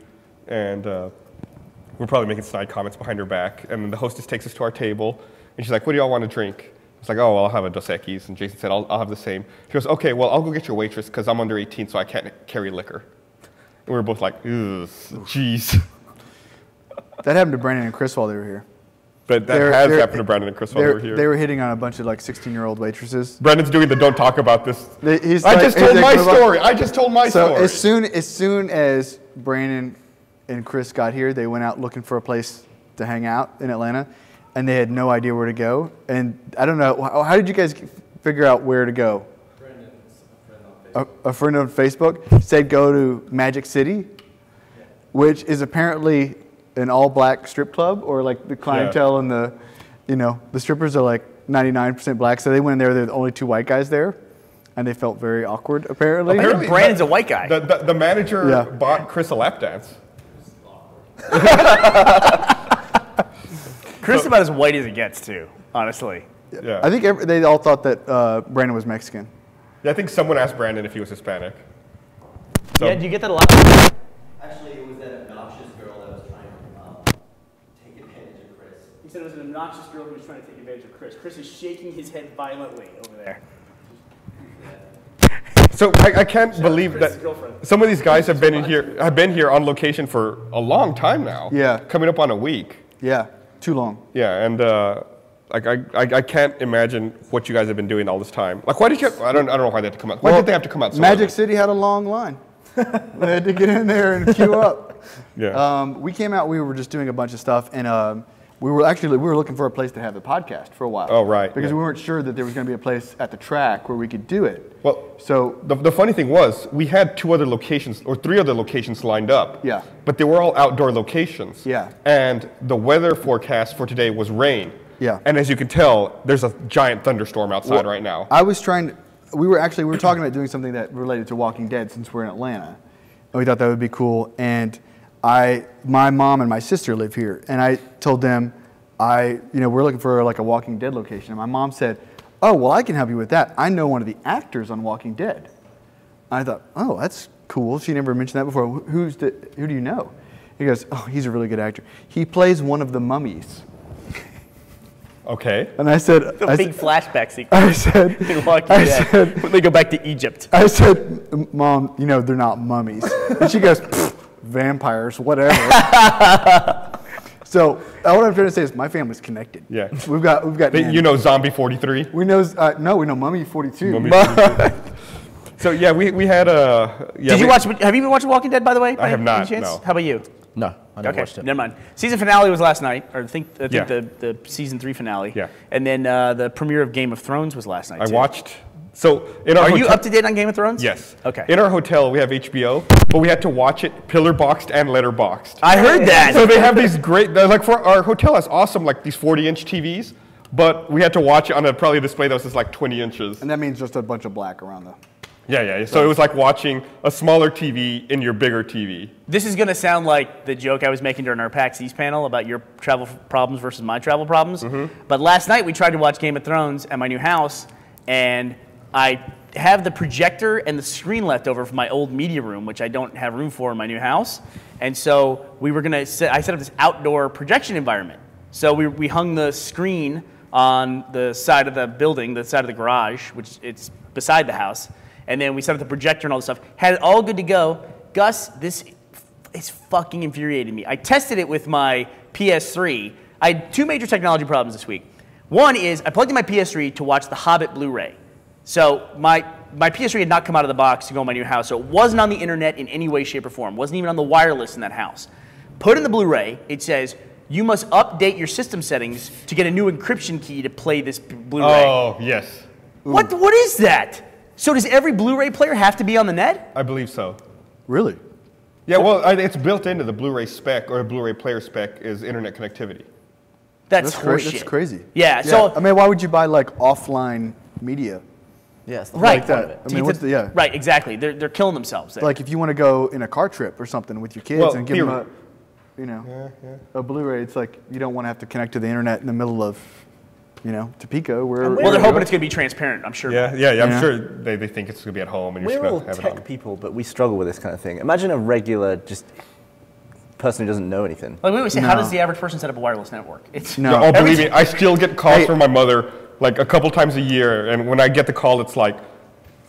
And we're probably making snide comments behind her back. And then the hostess takes us to our table. And she's like, what do y'all want to drink? I was like, oh, well, I'll have a Dos Equis. And Jason said, I'll have the same. She goes, okay, well, I'll go get your waitress because I'm under 18, so I can't carry liquor. And we were both like, ugh, jeez. That happened to Brandon and Chris while they were here. That happened to Brandon and Chris while they were here. They were hitting on a bunch of like 16-year-old waitresses. Brandon's doing the don't talk about this. I just told my story. As soon as Brandon and Chris got here, they went out looking for a place to hang out in Atlanta. And they had no idea where to go. And I don't know, how did you guys figure out where to go? A friend on Facebook said go to Magic City, which is apparently an all-black strip club, or like the clientele and the, you know, the strippers are like 99% black. So they went in there, they're the only two white guys there. And they felt very awkward, apparently. Brandon's a white guy. The manager bought Chris a lap dance. Chris is about as white as it gets, too, honestly. Yeah. I think they all thought that Brandon was Mexican. Yeah, I think someone asked Brandon if he was Hispanic. So. Yeah, do you get that a lot? Actually, it was that obnoxious girl that was trying to take advantage of Chris. He said it was an obnoxious girl who was trying to take advantage of Chris. Chris is shaking his head violently over there. So I can't believe that some of these guys have been here on location for a long time now. Yeah. Coming up on a week. Yeah. Too long. Yeah, and I can't imagine what you guys have been doing all this time. Like, why did you? I don't know why they had to come out. Why did they have to come out? So Magic City had a long line. They had to get in there and queue up. Yeah. We came out. We were just doing a bunch of stuff, and We were looking for a place to have the podcast for a while. Oh, right. Because we weren't sure that there was going to be a place at the track where we could do it. Well, so the funny thing was we had three other locations lined up. Yeah. But they were all outdoor locations. Yeah. And the weather forecast for today was rain. Yeah. And as you can tell, there's a giant thunderstorm outside right now. I was trying to, we were talking about doing something that related to Walking Dead since we're in Atlanta. And we thought that would be cool. And my mom and my sister live here, and I told them, we're looking for like a Walking Dead location. And my mom said, oh, well, I can help you with that. I know one of the actors on Walking Dead. I thought, oh, that's cool. She never mentioned that before. Who do you know? He goes, oh, he's a really good actor. He plays one of the mummies. Okay. And I said, flashback sequence. I said, in Walking Dead, when they go back to Egypt. I said, Mom, they're not mummies. And she goes, vampires, whatever. So what I'm trying to say is my family's connected. Yeah, we've got. You know, Zombie 43. We know we know Mummy 42. Mummy 42. So yeah, we had a. Yeah, did you watch? Have you been watching Walking Dead? By the way, I have not. No. How about you? No, I never watched it. Never mind. Season finale was last night, or I think the season 3 finale. Yeah. And then the premiere of Game of Thrones was last night. I watched. So are you up to date on Game of Thrones? Yes. Okay. In our hotel, we have HBO, but we had to watch it pillar boxed and letter boxed. I heard that. So they have these great, like for our hotel has awesome, like these 40-inch TVs, but we had to watch it on a display that was just like 20 inches. And that means just a bunch of black around the. Yeah. So it was like watching a smaller TV in your bigger TV. This is going to sound like the joke I was making during our PAX East panel about your travel problems versus my travel problems. Mm-hmm. But last night we tried to watch Game of Thrones at my new house, and I have the projector and the screen left over from my old media room, which I don't have room for in my new house. And so I set up this outdoor projection environment. So we hung the screen on the side of the building, the side of the garage, which it's beside the house. And then we set up the projector and all this stuff. Had it all good to go. Gus, this is fucking infuriating me. I tested it with my PS3. I had two major technology problems this week. One is I plugged in my PS3 to watch The Hobbit Blu-ray. So my PS3 had not come out of the box to go in my new house, so it wasn't on the internet in any way, shape, or form. It wasn't even on the wireless in that house. Put in the Blu-ray, it says, you must update your system settings to get a new encryption key to play this Blu-ray. Oh, yes. Ooh. What is that? So does every Blu-ray player have to be on the net? I believe so. Really? Yeah, well, it's built into the Blu-ray spec, or the Blu-ray player spec is internet connectivity. That's horseshit. That's crazy. Yeah, so... I mean, why would you buy, like, offline media? Yes, right. Like that. I mean, right, exactly. They're killing themselves there. Like if you want to go in a car trip or something with your kids and give them a Blu-ray, it's like you don't want to have to connect to the internet in the middle of, Topeka. Well, they're hoping it's going to be transparent, I'm sure. Yeah, I'm sure they think it's going to be at home. And you're all tech people, but we struggle with this kind of thing. Imagine a regular person who doesn't know anything. Like we always say, how does the average person set up a wireless network? Oh, believe me, I still get calls from my mother like a couple times a year, and when I get the call, it's like,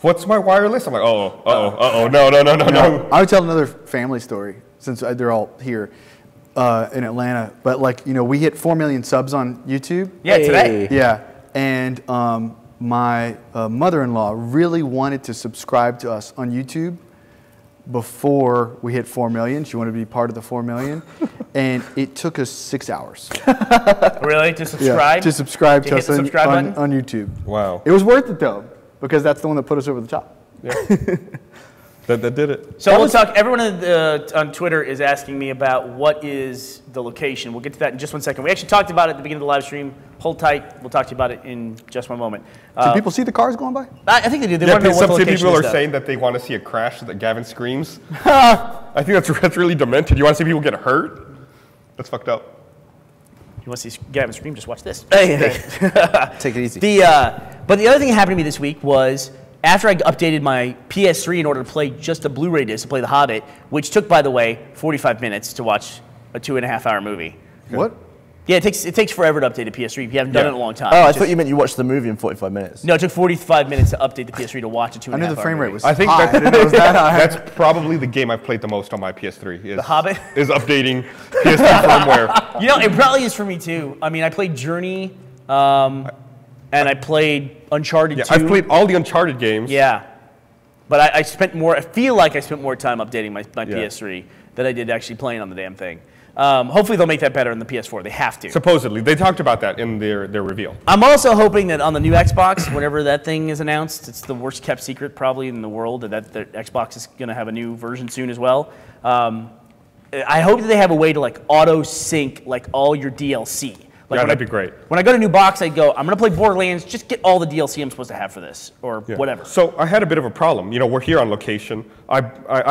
what's my wireless? I'm like, no. I would tell another family story, since they're all here in Atlanta, but we hit 4 million subs on YouTube. Yeah, today. Yeah, and my mother-in-law really wanted to subscribe to us on YouTube before we hit 4 million. She wanted to be part of the 4 million. And it took us 6 hours. Really? To subscribe? Yeah, to subscribe to us on YouTube. Wow. It was worth it, though, because that's the one that put us over the top. Yeah. that did it. So we'll talk. Everyone on Twitter is asking me about what is the location. We'll get to that in just one second. We actually talked about it at the beginning of the live stream. Hold tight. We'll talk to you about it in just one moment. Do people see the cars going by? I think they do. They want to know what the location is, though. Some people are saying that they want to see a crash so that Gavin screams. I think that's really demented. You want to see people get hurt? That's fucked up. You want to see Gavin scream? Just watch this. Take it easy. But the other thing that happened to me this week was after I updated my PS3 in order to play just a Blu-ray disc to play The Hobbit, which took, by the way, 45 minutes to watch a 2.5-hour movie. What? Yeah, it takes forever to update a PS3 if you haven't done it in a long time. Oh, I thought you meant you watched the movie in 45 minutes. No, it took 45 minutes to update the PS3 to watch a 2.5-hour movie. I knew the frame rate was high. I think that's probably the game I've played the most on my PS3. The Hobbit? Is updating PS3 firmware. It probably is for me, too. I mean, I played Journey, and I played Uncharted 2. I've played all the Uncharted games. Yeah. But I feel like I spent more time updating my PS3 than I did actually playing on the damn thing. Hopefully they'll make that better in the PS4. They have to. Supposedly. They talked about that in their reveal. I'm also hoping that on the new Xbox, whenever that thing is announced, it's the worst kept secret probably in the world, that Xbox is going to have a new version soon as well. I hope that they have a way to like auto-sync like all your DLC. Like yeah, that'd be great. When I got a new box, I'd go, I'm going to play Borderlands, just get all the DLC I'm supposed to have for this, or whatever. So I had a bit of a problem. You know, we're here on location. I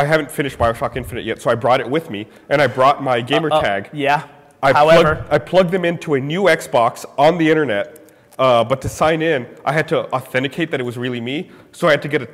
haven't finished BioShock Infinite yet, so I brought it with me, and I brought my gamer tag. Yeah, I plugged them into a new Xbox on the internet, but to sign in, I had to authenticate that it was really me, so I had to get a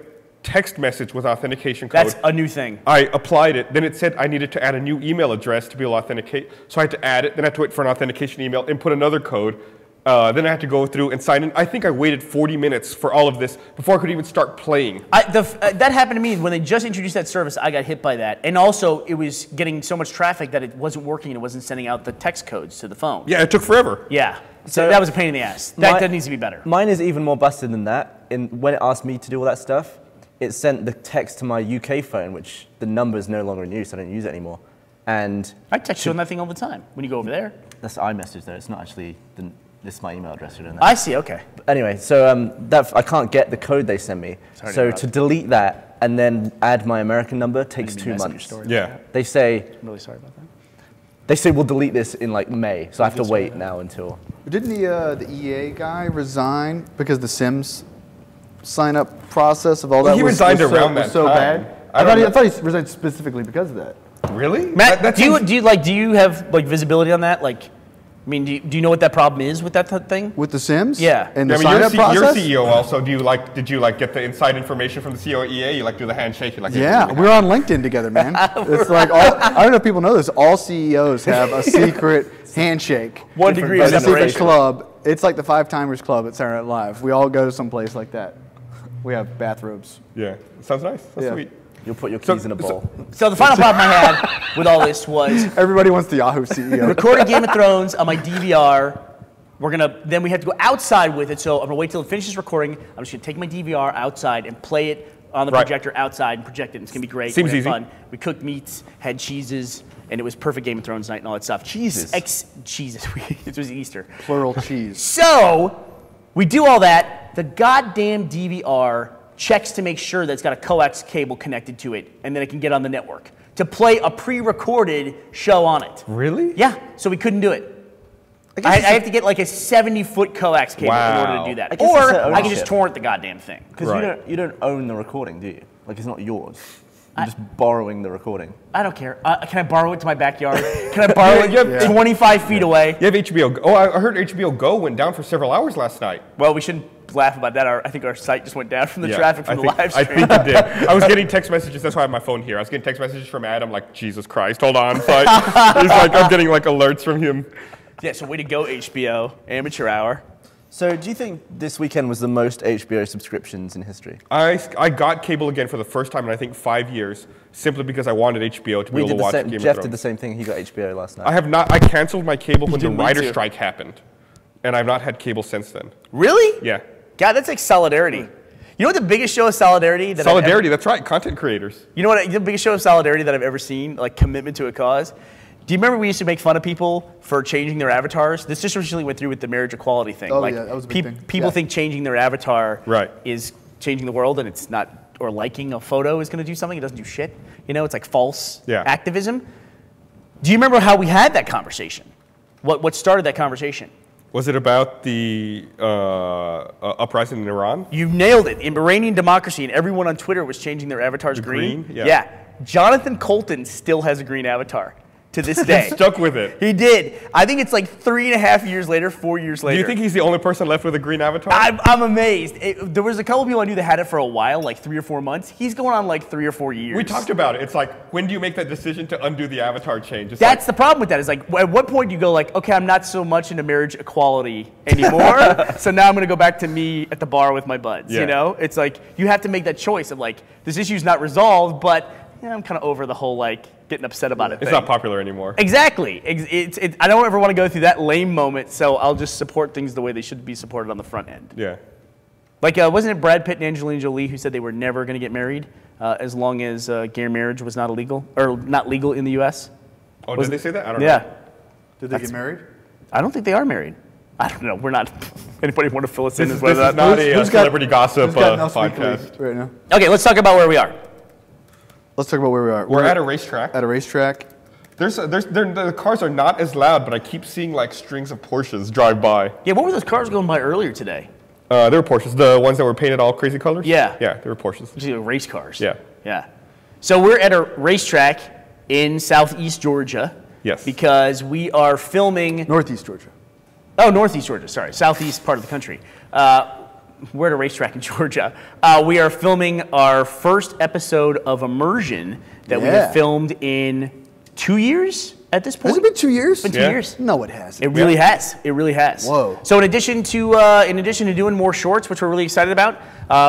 text message with authentication code. That's a new thing. I applied it. Then it said I needed to add a new email address to be able to authenticate. So I had to add it. Then I had to wait for an authentication email and put another code. Then I had to go through and sign in. I think I waited 40 minutes for all of this before I could even start playing. That happened to me. When they just introduced that service, I got hit by that. And also, it was getting so much traffic that it wasn't working and it wasn't sending out the text codes to the phone. Yeah, it took forever. Yeah. So that was a pain in the ass. That needs to be better. Mine is even more busted than that. And when it asked me to do all that stuff, it sent the text to my UK phone, which the number is no longer in use. I don't use it anymore. And I text you on that thing all the time when you go over there. That's iMessage, though. It's not actually this is my email address. You're doing that. I see. Okay. But anyway, so I can't get the code they send me. So to delete that and then add my American number takes 2 months. Yeah. They say. I'm really sorry about that. They say we'll delete this in like May, so I have to wait now until. Didn't the EA guy resign because The Sims sign-up process of all that was so bad? I thought he resigned specifically because of that. Really? Matt, do you have like visibility on that? Like, I mean, do you know what that problem is with that thing? With The Sims? Yeah. And the sign-up process? You're CEO also. Do you like? Did you like get the inside information from the CEO at EA? You like do the handshake? You, like, yeah, we're on LinkedIn together, man. It's like all, I don't know if people know this. All CEOs have a secret handshake. 1 degree of separation. Secret club. It's like the Five Timers Club at Saturday Night Live. We all go someplace like that. We have bathrobes. Yeah, sounds nice. That's sweet. You'll put your keys in a bowl. So the final problem I had with all this was everybody wants the Yahoo CEO. Recording Game of Thrones on my DVR. Then we had to go outside with it. So I'm gonna wait till it finishes recording. I'm just gonna take my DVR outside and play it on the projector outside and project it. It's gonna be great. Seems easy. Fun. We cooked meats, had cheeses, and it was perfect Game of Thrones night and all that stuff. Cheeses. It was Easter. Plural cheese. So we do all that. The goddamn DVR checks to make sure that it's got a coax cable connected to it, and then it can get on the network to play a pre-recorded show on it. Really? Yeah. So we couldn't do it. I have to get like a 70-foot coax cable in order to do that, or I can just torrent the goddamn thing. Because you don't own the recording, do you? Like it's not yours. I'm just borrowing the recording. I don't care. Can I borrow it to my backyard? Can I borrow it 25 feet away? You have HBO. Oh, I heard HBO Go went down for several hours last night. Well, we shouldn't laugh about that. I think our site just went down from the traffic from the live stream. I think it did. I was getting text messages. That's why I have my phone here. I was getting text messages from Adam like, Jesus Christ, hold on. So he's like, I'm getting like alerts from him. Yeah, so way to go, HBO. Amateur hour. So do you think this weekend was the most HBO subscriptions in history? I got cable again for the first time in I think 5 years, simply because I wanted HBO to be able to watch Game of Thrones. Jeff did the same thing. He got HBO last night. I have not. I canceled my cable when the writer strike happened, and I've not had cable since then. Really? Yeah. God, that's like solidarity. You know what the biggest show of solidarity that Solidarity, that's right. Content creators. You know what the biggest show of solidarity that I've ever seen, like commitment to a cause? Do you remember we used to make fun of people for changing their avatars? This just recently went through with the marriage equality thing. Oh, like, yeah, that was a big thing. People think changing their avatar is changing the world, and it's not, or liking a photo is going to do something. It doesn't do shit. You know, it's like false activism. Do you remember how we had that conversation? What started that conversation? Was it about the uprising in Iran? You nailed it. In Iranian democracy, and everyone on Twitter was changing their avatars green. Yeah. Jonathan Colton still has a green avatar to this day. He stuck with it. He did. I think it's like 3.5 years later, 4 years later. Do you think he's the only person left with a green avatar? I'm amazed. There was a couple people I knew that had it for a while, like 3 or 4 months. He's going on like 3 or 4 years. We talked about it. It's like, when do you make that decision to undo the avatar change? It's That's like, the problem with that. Is like, at what point do you go like, okay, I'm not so much into marriage equality anymore, so now I'm going to go back to me at the bar with my buds, you know? It's like, you have to make that choice of like, this issue's not resolved, but I'm kind of over the whole like, getting upset about it. It's not popular anymore. Exactly. I don't ever want to go through that lame moment, so I'll just support things the way they should be supported on the front end. Yeah. Like, wasn't it Brad Pitt and Angelina Jolie who said they were never going to get married as long as gay marriage was not illegal in the U.S.? Oh, did they say that? I don't know. Yeah. Did they get married? I don't think they are married. I don't know. We're not. Anybody want to fill us in? This is not a celebrity gossip podcast right now. Okay, let's talk about where we are. Let's talk about where we are. We're at a racetrack. At a racetrack. The cars are not as loud, but I keep seeing like strings of Porsches drive by. Yeah, what were those cars going by earlier today? They were Porsches. The ones that were painted all crazy colors? Yeah. Yeah, they were Porsches. These are race cars. Yeah. Yeah. So we're at a racetrack in southeast Georgia. Yes. Because we are filming. Northeast Georgia. Oh, northeast Georgia. Sorry. Southeast part of the country. We're at a racetrack in Georgia. We are filming our first episode of Immersion that we have filmed in 2 years at this point. Has it been 2 years? It's been 2 years. No, it hasn't. It really has. It really has. Whoa. So in addition to doing more shorts, which we're really excited about,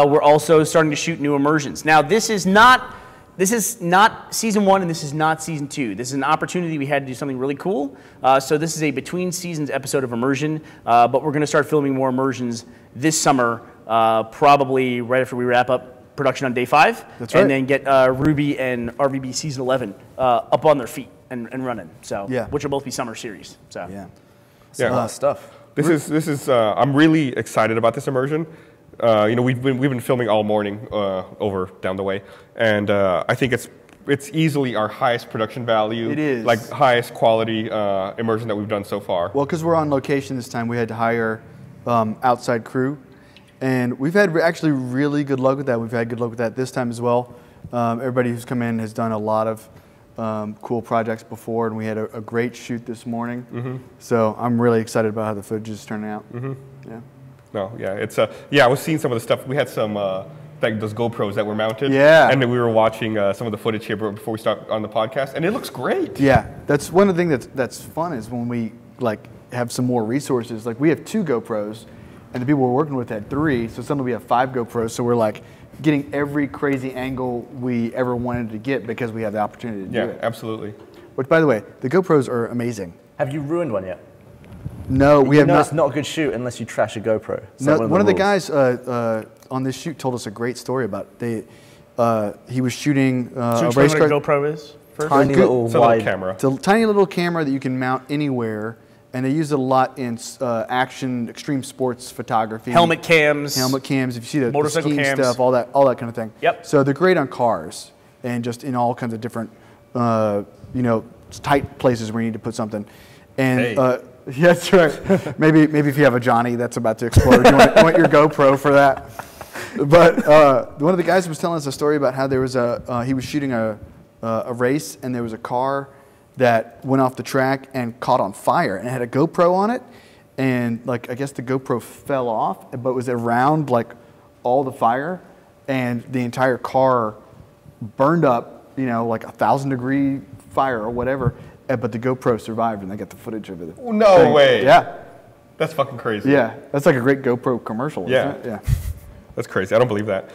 we're also starting to shoot new Immersions. Now, this is not season one, and this is not season two. This is an opportunity we had to do something really cool. So this is a between seasons episode of Immersion, but we're going to start filming more Immersions this summer, probably right after we wrap up production on day 5. That's right. And then get RWBY and RWBY season 11 up on their feet and running. So which will both be summer series. So stuff. This is I'm really excited about this Immersion. You know, we've been filming all morning over down the way, and I think it's easily our highest production value. It is like highest quality Immersion that we've done so far. Well, because we're on location this time, we had to hire outside crew. And we've had actually really good luck with that. We've had good luck with that this time as well. Everybody who's come in has done a lot of cool projects before, and we had a great shoot this morning. Mm-hmm. So I'm really excited about how the footage is turning out. Mm-hmm. Yeah. No, yeah, it's I was seeing some of the stuff. We had some like those GoPros that were mounted. Yeah. And then we were watching some of the footage here before we start on the podcast, and it looks great. Yeah, that's one of the things that's fun is when we like have some more resources. Like we have 2 GoPros. And the people we're working with had 3, so suddenly we have 5 GoPros, so we're like getting every crazy angle we ever wanted to get because we have the opportunity to do it. Yeah, absolutely. Which, by the way, the GoPros are amazing. Have you ruined one yet? No, we have not. It's not a good shoot unless you trash a GoPro. No, one of the guys on this shoot told us a great story about it. He was shooting a race car. What a GoPro is? Tiny little wide camera. It's a tiny little camera that you can mount anywhere. And they use it a lot in action, extreme sports photography. Helmet cams. If you see the motorcycle cams, stuff, all that kind of thing. Yep. So they're great on cars and just in all kinds of different, tight places where you need to put something. And yeah, that's right. maybe if you have a Johnny that's about to explode, you want your GoPro for that. But one of the guys was telling us a story about how there was he was shooting a race, and there was a car that went off the track and caught on fire, and it had a GoPro on it, and like I guess the GoPro fell off, but it was around like all the fire, and the entire car burned up, like 1,000-degree fire or whatever, but the GoPro survived, and they got the footage of it. No way! Yeah, that's fucking crazy. Yeah, that's like a great GoPro commercial. Yeah, isn't it? Yeah, that's crazy. I don't believe that.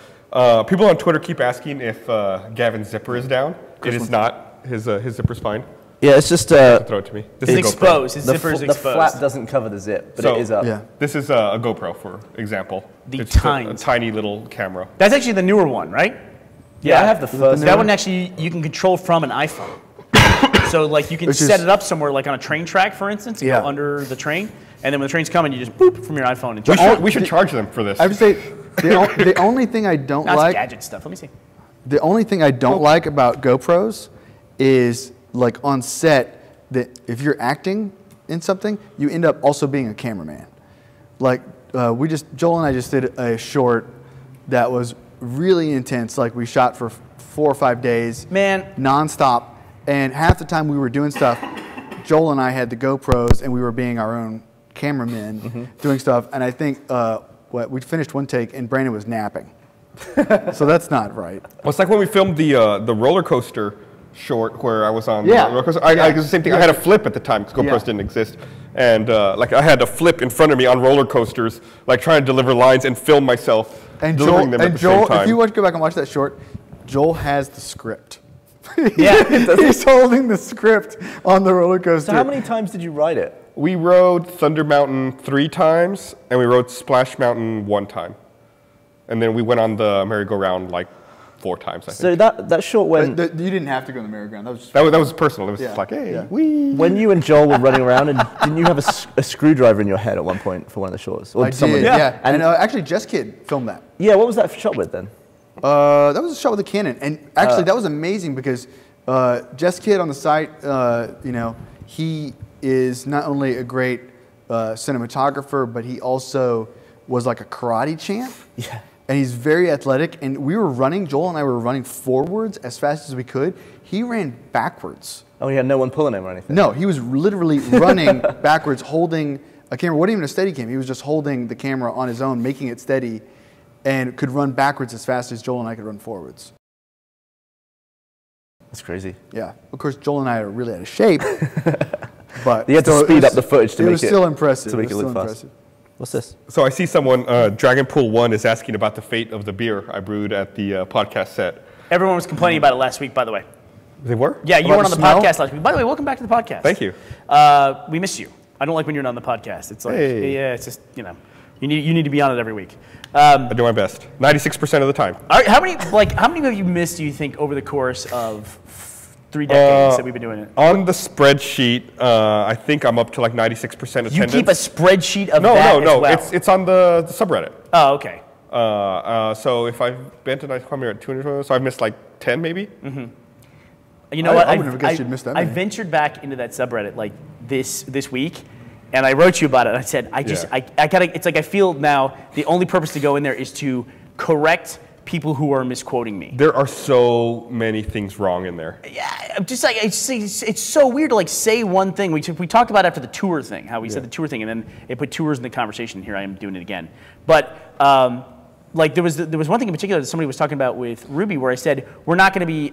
People on Twitter keep asking if Gavin's zipper is down. It is not. His zipper's fine. Yeah, it's just throw it to me. This is exposed. His zipper's exposed. The flap doesn't cover the zip, but it is up. Yeah. This is a GoPro, for example. It's a tiny little camera. That's actually the newer one, right? Yeah, I have the first. That one actually you can control from an iPhone. So like you can set it up somewhere, like on a train track, for instance, you know, under the train, and then when the train's coming, you just boop from your iPhone. And we should charge them for this. I would say the only thing I don't like gadget stuff. Let me see. The only thing I don't like about GoPros is, like on set, that if you're acting in something, you end up also being a cameraman. Like Joel and I just did a short that was really intense. Like we shot for 4 or 5 days, man, nonstop. And half the time we were doing stuff, Joel and I had the GoPros and we were being our own cameramen doing stuff. And I think we finished one take and Brandon was napping. So that's not right. Well, it's like when we filmed the roller coaster short where I was on the roller coaster. I did the same thing. I had a flip at the time because GoPros didn't exist, and like I had a flip in front of me on roller coasters, like trying to deliver lines and film myself and delivering them at the same time. If you go back and watch that short, Joel has the script. Yeah, he's holding the script on the roller coaster. So how many times did you ride it? We rode Thunder Mountain 3 times, and we rode Splash Mountain 1 time, and then we went on the merry-go-round like four times, I think. So that short went... You didn't have to go in the merry-go-round. That was personal. It was just like, hey, wee. When you and Joel were running around, and didn't you have a screwdriver in your head at one point for one of the shorts? Or someone did, yeah. And actually, Jess Kid filmed that. Yeah, what was that shot with then? That was a shot with a cannon. And actually, that was amazing because Jess Kid on the site, you know, he is not only a great cinematographer, but he also was like a karate champ. Yeah. And he's very athletic. And we were running, Joel and I were running forwards as fast as we could. He ran backwards. Oh, he had no one pulling him or anything? No, he was literally running backwards, holding a camera. It wasn't even a steady cam. He was just holding the camera on his own, making it steady, and could run backwards as fast as Joel and I could run forwards. That's crazy. Yeah. Of course, Joel and I are really out of shape. But you had to speed up the footage to make it still impressive. To make it look fast. What's this? So I see someone, DragonPool1 is asking about the fate of the beer I brewed at the podcast set. Everyone was complaining about it last week, by the way. They were? Yeah, you weren't on the podcast last week. By the way, welcome back to the podcast. Thank you. We miss you. I don't like when you're not on the podcast. It's like, yeah, it's just, you know, you need to be on it every week. I do my best. 96% of the time. All right, how many of you missed, do you think, over the course of 3 decades that we've been doing it? On the spreadsheet, I think I'm up to like 96% attendance. You keep a spreadsheet of that as well? No. It's on the subreddit. Oh, okay. So if I've been to Nightclub here at 200, so I've missed like 10 maybe. Mm-hmm. You know what? I would have guessed you'd missed that. I ventured back into that subreddit like this week, and I wrote you about it. And I said, I gotta. It's like I feel now the only purpose to go in there is to correct people who are misquoting me. There are so many things wrong in there. Yeah, I'm just like, it's so weird to like say one thing. We talked about after the tour thing, how we said the tour thing, and then it put tours in the conversation. Here I am doing it again. But like there was one thing in particular that somebody was talking about with RWBY where I said, we're not gonna be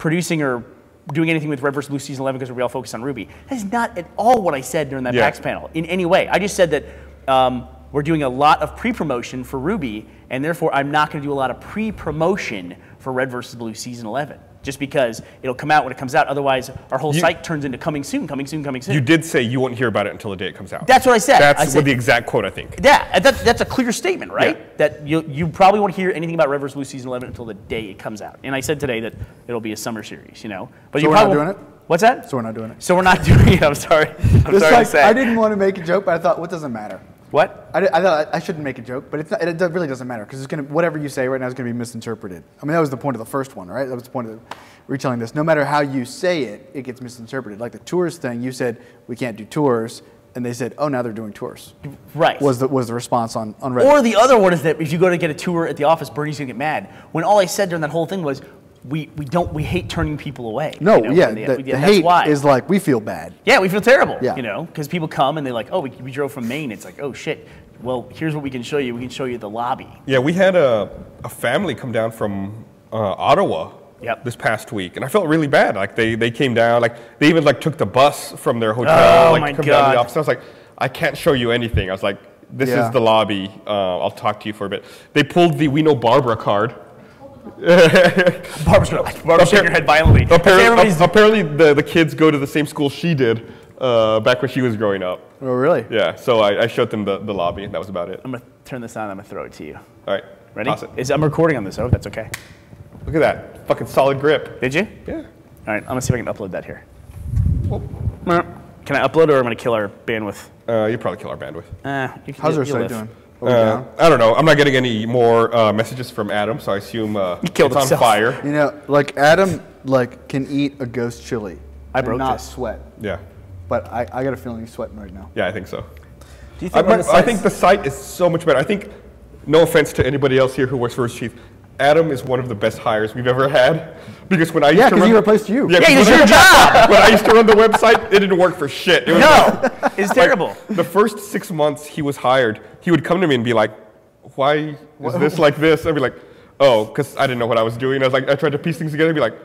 producing or doing anything with Red Versus Blue Season 11 because we all focus on RWBY. That is not at all what I said during that PAX panel in any way. I just said that we're doing a lot of pre-promotion for RWBY, and therefore I'm not going to do a lot of pre-promotion for Red Versus Blue Season 11, just because it'll come out when it comes out. Otherwise, our whole site turns into coming soon, coming soon, coming soon. You did say you won't hear about it until the day it comes out. That's what I said. That's the exact quote, I think. Yeah, that's a clear statement, right? Yeah. That you probably won't hear anything about Red Versus Blue Season 11 until the day it comes out. And I said today that it'll be a summer series, you know. But so we're not doing it? What's that? So we're not doing it. So we're not doing it, I'm sorry. I'm sorry to say. I didn't want to make a joke, but I thought, what doesn't matter? What? I thought I shouldn't make a joke, but it's not, it really doesn't matter because it's gonna, whatever you say right now is going to be misinterpreted. I mean, that was the point of the first one, right? That was the point of retelling this. No matter how you say it, it gets misinterpreted. Like the tours thing, you said, we can't do tours, and they said, oh, now they're doing tours. Right. Was the response on Reddit. Or the other one is that if you go to get a tour at the office, Bernie's going to get mad. When all I said during that whole thing was, we hate turning people away. No, you know, the hate is like, we feel bad. Yeah, we feel terrible, you know, because people come and they're like, oh, we drove from Maine. It's like, oh, shit. Well, here's what we can show you. We can show you the lobby. Yeah, we had a family come down from Ottawa this past week, and I felt really bad. Like, they came down. Like, they even, like, took the bus from their hotel to come down to the office. I was like, I can't show you anything. I was like, this is the lobby. I'll talk to you for a bit. They pulled the We Know Barbara card. Barbara shook her head violently. Apparently the kids go to the same school she did back when she was growing up. Oh, really? Yeah, so I showed them the lobby, and that was about it. I'm going to turn this on, and I'm going to throw it to you. All right. Ready? Awesome. I'm recording on this, oh, that's okay. Look at that. Fucking solid grip. Did you? Yeah. All right, I'm going to see if I can upload that here. Oh. Can I upload, or I'm going to kill our bandwidth? You'll probably kill our bandwidth. How's our site doing? I don't know. I'm not getting any more messages from Adam, so I assume it's on fire. You know, like Adam, like can eat a ghost chili. I broke not sweat. Yeah, but I got a feeling he's sweating right now. Yeah, I think so. Do you think I think the site is so much better. I think, no offense to anybody else here who works for Rooster Teeth, Adam is one of the best hires we've ever had because when I used to run, he replaced you. Yeah, it was your job. When I used to run the website, it didn't work for shit. It was it's terrible. The first 6 months he was hired, he would come to me and be like, "Why is this like this?" I'd be like, "Oh, because I didn't know what I was doing." I was like, I tried to piece things together. I'd be like,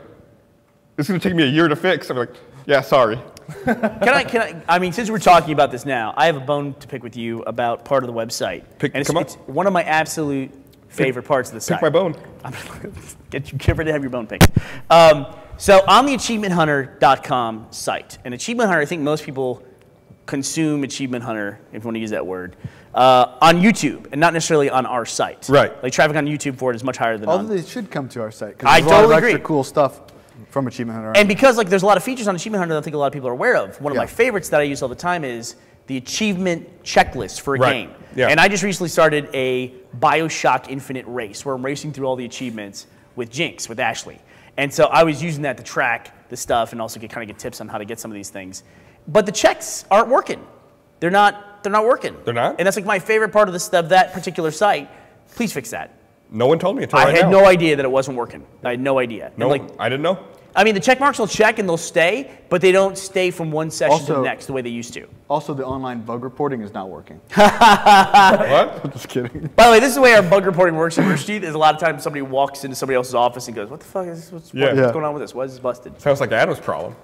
"It's going to take me a year to fix." I'd be like, "Yeah, sorry." I mean, since we're talking about this now, I have a bone to pick with you about part of the website. It's one of my absolute favorite parts of the site. Pick my bone. Get ready to have your bone picked. So on the AchievementHunter.com site, and Achievement Hunter, I think most people consume Achievement Hunter, if you want to use that word, on YouTube and not necessarily on our site. Right. Like traffic on YouTube for it is much higher than. Although they should come to our site because there's a lot of extra cool stuff from Achievement Hunter. And because like there's a lot of features on Achievement Hunter that I think a lot of people are aware of. One of my favorites that I use all the time is the achievement checklist for a game. Yeah. And I just recently started a BioShock Infinite race where I'm racing through all the achievements with Jinx, with Ashley. And so I was using that to track the stuff and also kind of get tips on how to get some of these things. But the checks aren't working. They're not working. They're not? And that's like my favorite part of the stuff, that particular site. Please fix that. No one told me until right now. I had no idea that it wasn't working. I had no idea. No, like, I didn't know. I mean, the check marks will check and they'll stay, but they don't stay from one session to the next the way they used to. Also, the online bug reporting is not working. What? I'm just kidding. By the way, this is the way our bug reporting works in Rooster Teeth is a lot of times somebody walks into somebody else's office and goes, what the fuck is this? What's going on with this? Why is this busted? Sounds like Adam's problem.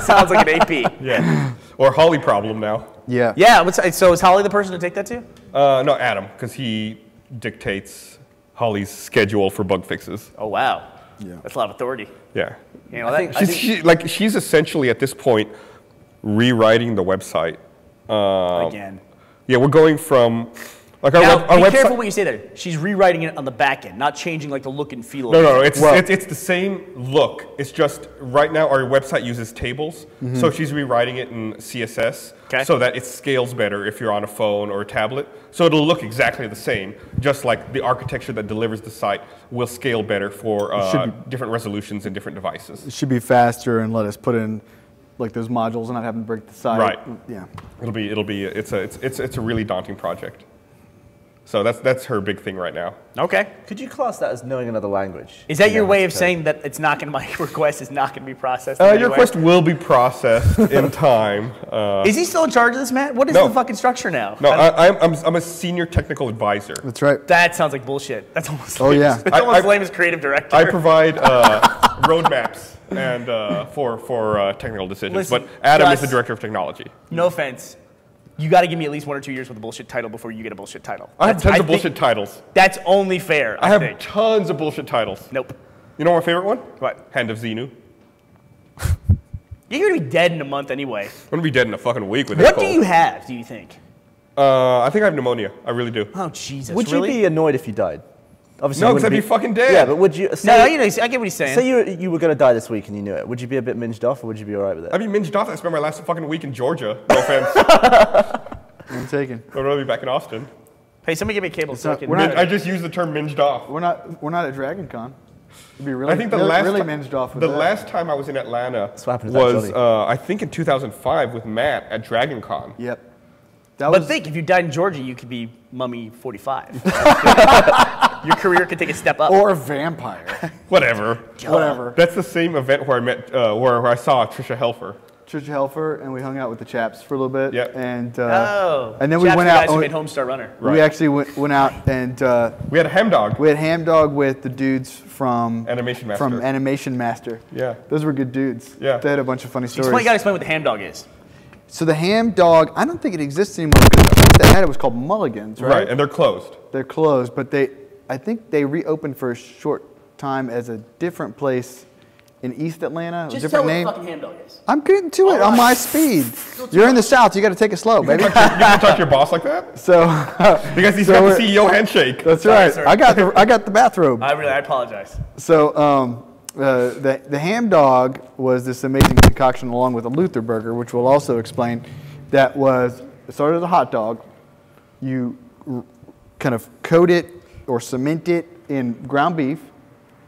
Sounds like an AP. Yeah. Or Holly problem now. Yeah. Yeah. So is Holly the person to take that to? No, Adam, because he dictates Holly's schedule for bug fixes. Oh, wow. Yeah. That's a lot of authority. Yeah. You know, she's essentially at this point rewriting the website. Again. Yeah, we're going from like our website. Be careful what you say there. She's rewriting it on the back end, not changing like the look and feel. No. It's the same look. It's just right now our website uses tables, so she's rewriting it in CSS so that it scales better if you're on a phone or a tablet. So it'll look exactly the same, just like the architecture that delivers the site will scale better for different resolutions and different devices. It should be faster and let us put in like those modules and not having to break the site. Right. Yeah. It's a really daunting project. So that's her big thing right now. Okay. Could you class that as knowing another language? Is that your way of saying that it's not going to my request is not going to be processed? Your request will be processed in time. Is he still in charge of this, Matt? What is the fucking structure now? No, I'm a senior technical advisor. That's right. That sounds like bullshit. That's almost lame. That's almost lame as creative director. I provide roadmaps and for technical decisions. Listen, but Adam is the director of technology. No offense. You got to give me at least 1 or 2 years with a bullshit title before you get a bullshit title. I have tons of bullshit titles. That's only fair. I have tons of bullshit titles. Nope. You know my favorite one? What? Hand of Xenu. You're going to be dead in a month anyway. I'm going to be dead in a fucking week with that cold. What do you have, do you think? I think I have pneumonia. I really do. Oh, Jesus. Would you be annoyed if you died? Obviously, no, because I'd be fucking dead. Yeah, but would you... No, you know, I get what he's saying. Say you were going to die this week and you knew it. Would you be a bit minged off or would you be all right with it? I'd be minged off. I spent my last fucking week in Georgia. No offense. I'm taken. I'd rather be back in Austin. Hey, somebody give me a cable so I can... I just used the term minged off. We're not at Dragon Con. It'd be really, I think the last really minged off with The last time I was in Atlanta was, I think, in 2005 with Matt at Dragon Con. Yep. But think, if you died in Georgia, you could be Mummy 45. Your career could take a step up. Or a vampire. Whatever. That's the same event where I met, where I saw Trisha Helfer. Trisha Helfer, and we hung out with the Chaps for a little bit. Yep. And and then Chaps we went out. Guys who made Homestar Runner. Right. We actually went out and we had a ham dog. We had ham dog with the dudes from Animation Master. Yeah. Those were good dudes. Yeah. They had a bunch of funny stories. You gotta explain what the ham dog is. So the ham dog, I don't think it exists anymore because the place they had it was called Mulligan's, right? Right, and they're closed. They're closed, but I think they reopened for a short time as a different place in East Atlanta. Just tell me what the fucking ham dog is. I'm getting to it on my speed. You're in the South. You got to take it slow, baby. You can talk to your boss like that? So because he's got the CEO handshake. That's right. Sorry. I got the bathrobe. I apologize. So the ham dog was this amazing concoction along with a Luther burger, which we'll also explain. That was started as a hot dog. You kind of coat it or cement it in ground beef,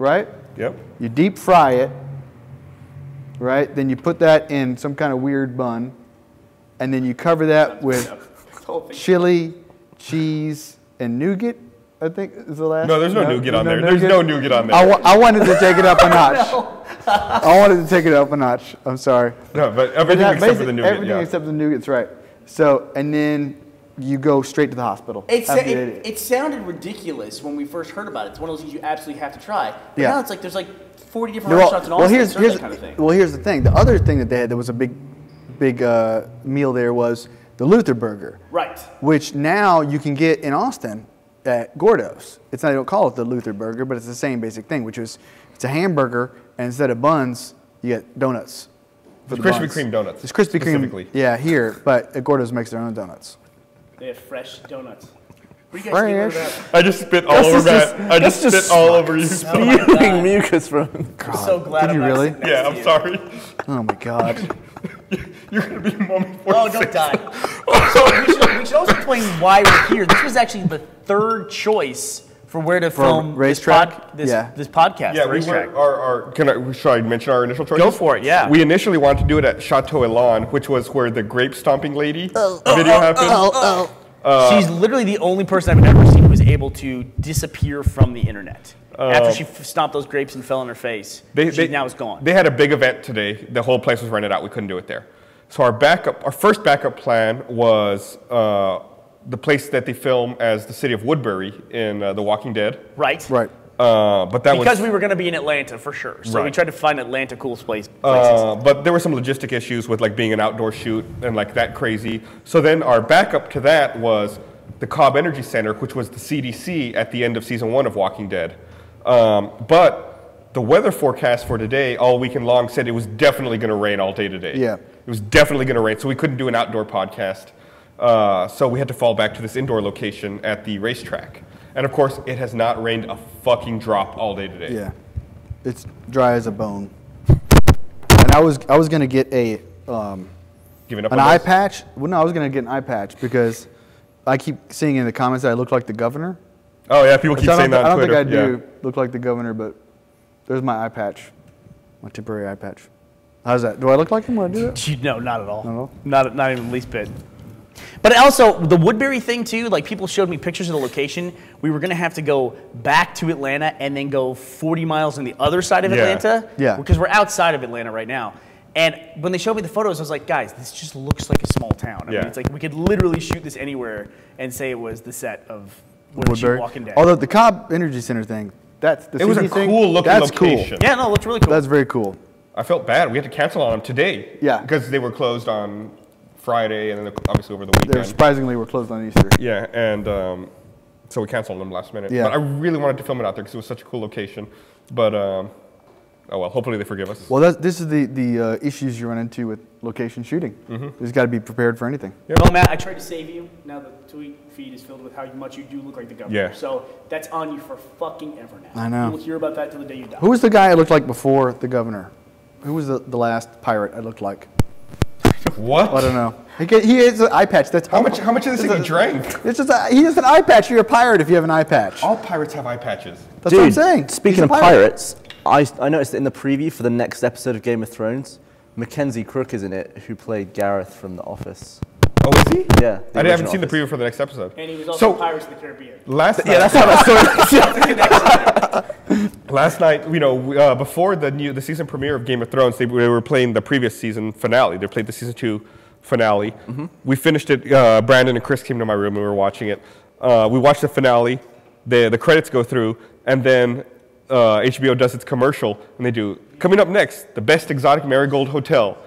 right? Yep. You deep fry it, right? Then you put that in some kind of weird bun, and then you cover that with chili, cheese, and nougat, I think is the last. No, there's no nougat on there. There's no nougat on there. I wanted to take it up a notch. I wanted to take it up a notch. I'm sorry. No, but everything except for the nougat. Everything except the nougat's right. So, and then you go straight to the hospital. It sounded ridiculous when we first heard about it. It's one of those things you absolutely have to try. But now it's like there's like 40 different restaurants and all that kind of thing. Well, here's the thing. The other thing that they had that was a big meal there was the Luther burger. Right. Which now you can get in Austin at Gordo's. They don't call it the Luther burger, but it's the same basic thing, which is it's a hamburger, and instead of buns, you get donuts. It's Krispy Kreme donuts. It's Krispy Kreme. Yeah, here, but Gordo's makes their own donuts. They have fresh donuts. What do you guys think about that? I just spit all over Matt. I just spit all over you. Spewing mucus from God. I'm so glad. Did you really? Yeah, I'm sorry. Oh my God. You're going to be mom for Oh, don't die. So we should also explain why we're here. This was actually the third choice for where to film this podcast. Yeah, Racetrack. Should I mention our initial choices? Go for it, yeah. We initially wanted to do it at Chateau Elan, which was where the grape stomping lady video happened. She's literally the only person I've ever seen who was able to disappear from the internet. After she stomped those grapes and fell on her face, she now is gone. They had a big event today. The whole place was rented out. We couldn't do it there. So our first backup plan was the place that they film as the city of Woodbury in The Walking Dead. Right. Right. But that because we were going to be in Atlanta for sure. So we tried to find Atlanta coolest places. But there were some logistic issues with like being an outdoor shoot and like that crazy. So then our backup to that was the Cobb Energy Center, which was the CDC at the end of season 1 of Walking Dead. But the weather forecast for today, all weekend long, said it was definitely going to rain all day today. Yeah. It was definitely going to rain, so we couldn't do an outdoor podcast. So we had to fall back to this indoor location at the racetrack. And of course, it has not rained a fucking drop all day today. Yeah. It's dry as a bone. And I was going to get a an eye patch. Well, no, I was going to get an eye patch because I keep seeing in the comments that I look like the governor. Oh, yeah, people keep saying that on Twitter. I don't think I do look like the governor, but there's my eye patch, my temporary eye patch. How's that? Do I look like him when I do that? No, not at all. Not at all? Not even the least bit. But also, the Woodbury thing, too, like people showed me pictures of the location. We were going to have to go back to Atlanta and then go 40 miles on the other side of Atlanta. Yeah. Because we're outside of Atlanta right now. And when they showed me the photos, I was like, guys, this just looks like a small town. I mean, it's like we could literally shoot this anywhere and say it was the set of Woodbury. Although the Cobb Energy Center thing, it was a cool looking location. Yeah, no, it looked really cool. That's very cool. I felt bad. We had to cancel on them today. Yeah. Because they were closed on Friday and then obviously over the weekend. They surprisingly were closed on Easter. Yeah, and so we canceled them last minute. Yeah. But I really wanted to film it out there because it was such a cool location. But, oh well, hopefully they forgive us. Well, this is the issues you run into with location shooting. Mm-hmm. You've got to be prepared for anything. Yep. Well, Matt, I tried to save you. Now the tweet feed is filled with how much you do look like the governor. Yeah. So that's on you for fucking ever now. I know. You will hear about that till the day you die. Who was the guy I looked like before the governor? Who was the last pirate I looked like? What? I don't know. He has an eye patch. That's how much of this thing you drank? It's just he has an eye patch. You're a pirate if you have an eye patch. All pirates have eye patches. That's what I'm saying. Speaking of pirates, I noticed that in the preview for the next episode of Game of Thrones, Mackenzie Crook is in it, who played Gareth from The Office. Oh, is he? Yeah. I haven't seen the preview for the next episode. And he was also Pirates of the Caribbean. That's how that started. Last night, you know, before the season premiere of Game of Thrones, they were playing the previous season finale. They played the season 2 finale. Mm-hmm. We finished it. Brandon and Chris came to my room and we were watching it. We watched the finale. The credits go through, and then HBO does its commercial, and they do, coming up next, the best exotic Marigold Hotel.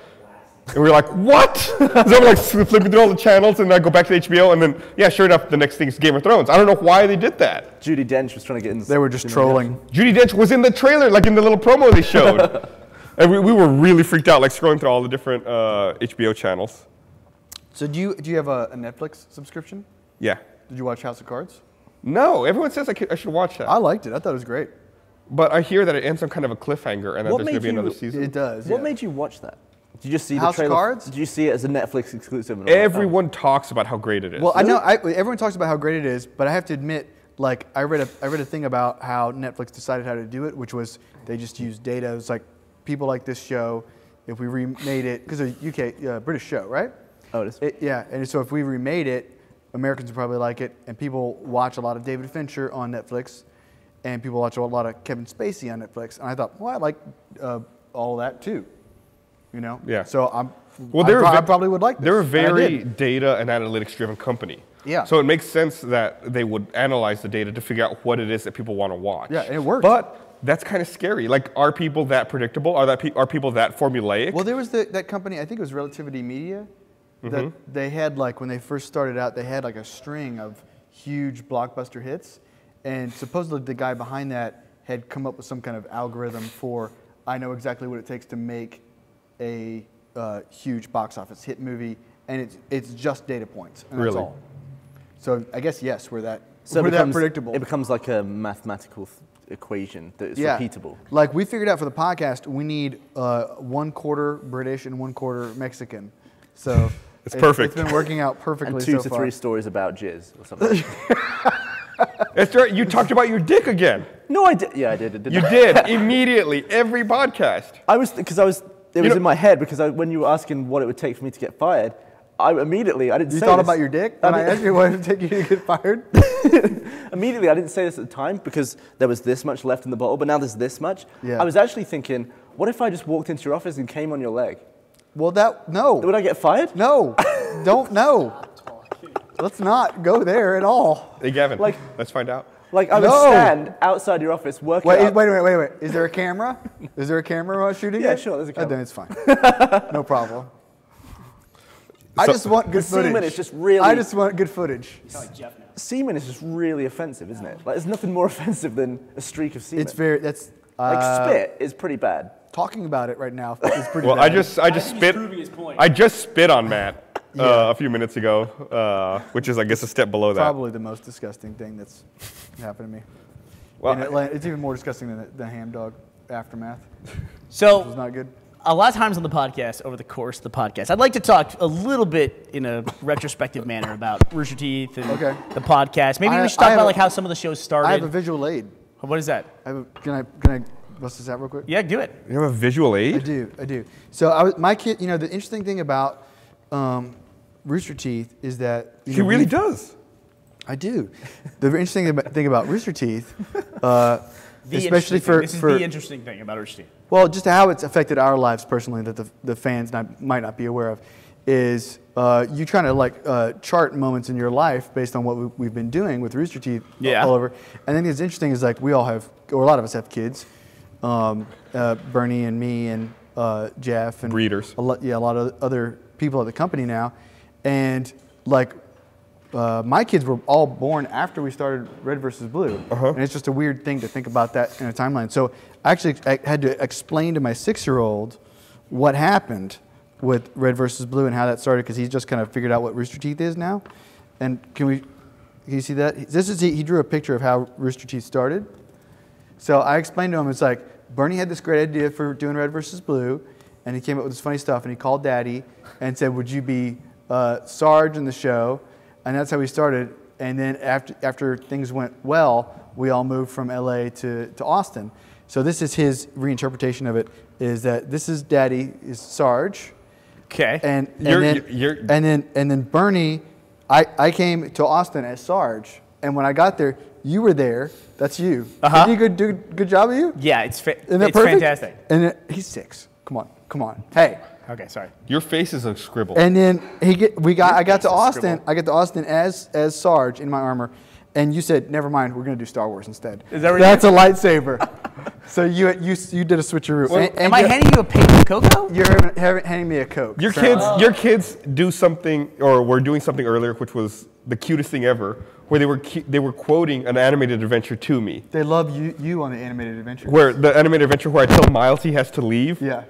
And we were like, what? So I'm like flipping through all the channels, and I go back to HBO, and then, yeah, sure enough, the next thing is Game of Thrones. I don't know why they did that. Judi Dench was trying to get in. They were just trolling. Judi Dench was in the trailer, like in the little promo they showed. And we were really freaked out, like scrolling through all the different HBO channels. So do you have a Netflix subscription? Yeah. Did you watch House of Cards? No. Everyone says I should watch that. I liked it. I thought it was great. But I hear that it ends on kind of a cliffhanger and that there's going to be another season. It does. What made you watch that? Did you just see House of Cards? Did you see it as a Netflix exclusive? Everyone talks about how great it is. Well, really? I know everyone talks about how great it is, but I have to admit, like I read a thing about how Netflix decided how to do it, which was they just used data. It's like people like this show, if we remade it, because it's a UK British show, right? Oh, it is. Yeah, and so if we remade it, Americans would probably like it, and people watch a lot of David Fincher on Netflix. And people watch a lot of Kevin Spacey on Netflix, and I thought, well, I like all that too, you know. Yeah. So I probably would like this. They're a very data and analytics-driven company. Yeah. So it makes sense that they would analyze the data to figure out what it is that people want to watch. Yeah, and it works. But that's kind of scary. Like, are people that predictable? Are people that formulaic? Well, there was that company. I think it was Relativity Media. That they had like when they first started out, they had like a string of huge blockbuster hits. And supposedly the guy behind that had come up with some kind of algorithm for, I know exactly what it takes to make a huge box office hit movie, and it's just data points. And really? That's all. So I guess yes, we're that, so we're becomes, that predictable. It becomes like a mathematical equation that is repeatable. Like we figured out for the podcast, we need 1/4 British and 1/4 Mexican. So it's perfect. It's been working out perfectly. And two to three stories about jizz or something. You talked about your dick again. No, I did. Yeah, I did. You did immediately every podcast. I was because I was. It was in my head because when you were asking what it would take for me to get fired, I didn't. You thought about your dick when I asked you what it would take you to get fired. Immediately, I didn't say this at the time because there was this much left in the bottle, but now there's this much. Yeah. I was actually thinking, what if I just walked into your office and came on your leg? Well, no. Would I get fired? No. No. Let's not go there at all. Hey, Gavin, like, let's find out. Like, I would stand outside your office working Wait, is there a camera? Is there a camera shooting it? Yeah, sure, there's a camera. Then it's fine. No problem. I just want good footage. Semen is just really... I just want good footage. You sound like Jeff now. Semen is just really offensive, isn't it? Like, there's nothing more offensive than a streak of semen. It's very... That's... like, spit is pretty bad. Talking about it right now is pretty bad. Well, I just spit on Matt. A few minutes ago, which is, I guess, a step below that. Probably the most disgusting thing that's happened to me. Well, in Atlanta, it's even more disgusting than the ham dog aftermath. So, was not good. A lot of times on the podcast, over the course of the podcast, I'd like to talk a little bit in a retrospective manner about Rooster Teeth and the podcast. Maybe we should talk about like how some of the shows started. I have a visual aid. What is that? Can I bust this out real quick? Yeah, do it. You have a visual aid? I do. So, my kid, you know, the interesting thing about Rooster Teeth is that... He really does. I do. The interesting thing about Rooster Teeth, especially for... This is the interesting thing about Rooster Teeth. Well, just how it's affected our lives personally that the fans might not be aware of is you trying to like chart moments in your life based on what we've been doing with Rooster Teeth all over. And then it's interesting is like we all have, or a lot of us have kids, Bernie and me and Jeff and... Breeders. A lot of other people at the company now. And like my kids were all born after we started Red Versus Blue. And it's just a weird thing to think about that in a timeline. So I had to explain to my 6-year-old what happened with Red Versus Blue and how that started because he's just kind of figured out what Rooster Teeth is now. And can you see that? This is, he drew a picture of how Rooster Teeth started. So I explained to him, it's like, Bernie had this great idea for doing Red Versus Blue and he came up with this funny stuff and he called Daddy and said, would you be Sarge in the show, and that's how we started. And then after things went well, we all moved from LA to Austin. So this is his reinterpretation of it: is that this is Daddy is Sarge, okay? And then Bernie, I came to Austin as Sarge, and when I got there, you were there. That's you. Did you good job of you? Yeah, it's fantastic. And then, he's 6. Come on. Hey. Okay, sorry. Your face is a scribble. And then I got to Austin as Sarge in my armor, and you said, "Never mind, we're going to do Star Wars instead." Is that a lightsaber? So you did a switcheroo. Well, am I handing you a paint of cocoa? You're handing me a Coke. Your kids do something, or were doing something earlier, which was the cutest thing ever, where they were quoting an animated adventure to me. They love you on the animated adventure. Where I tell Miles he has to leave. Yeah.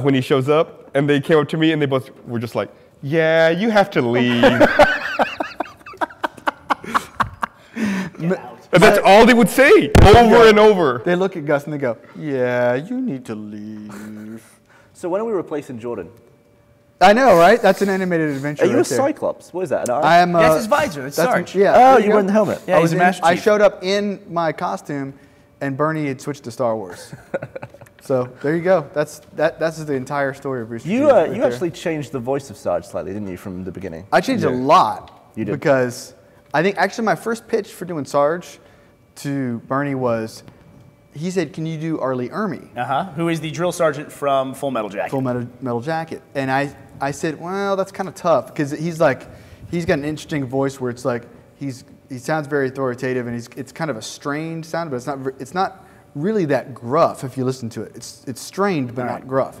When he shows up, and they came up to me, and they both were just like, "Yeah, you have to leave." And that's all they would say over and over. They look at Gus and they go, "Yeah, you need to leave." So when are we replacing Jordan? I know, right? That's an animated adventure. Are you a Cyclops? What is that? I am. That's his visor. It's Sarge. You wearing the helmet? Yeah, I showed up in my costume, and Bernie had switched to Star Wars. So there you go. That's the entire story of Rooster Teeth. You actually changed the voice of Sarge slightly, didn't you, from the beginning? I changed a lot. You did. Because I think actually my first pitch for doing Sarge to Bernie was, he said, "Can you do R. Lee Ermey?" Who is the drill sergeant from Full Metal Jacket? Full Metal Jacket. And I said, well, that's kind of tough because he's got an interesting voice where it's like he sounds very authoritative and it's kind of a strained sound, but it's not really that gruff if you listen to it. It's strained but not gruff.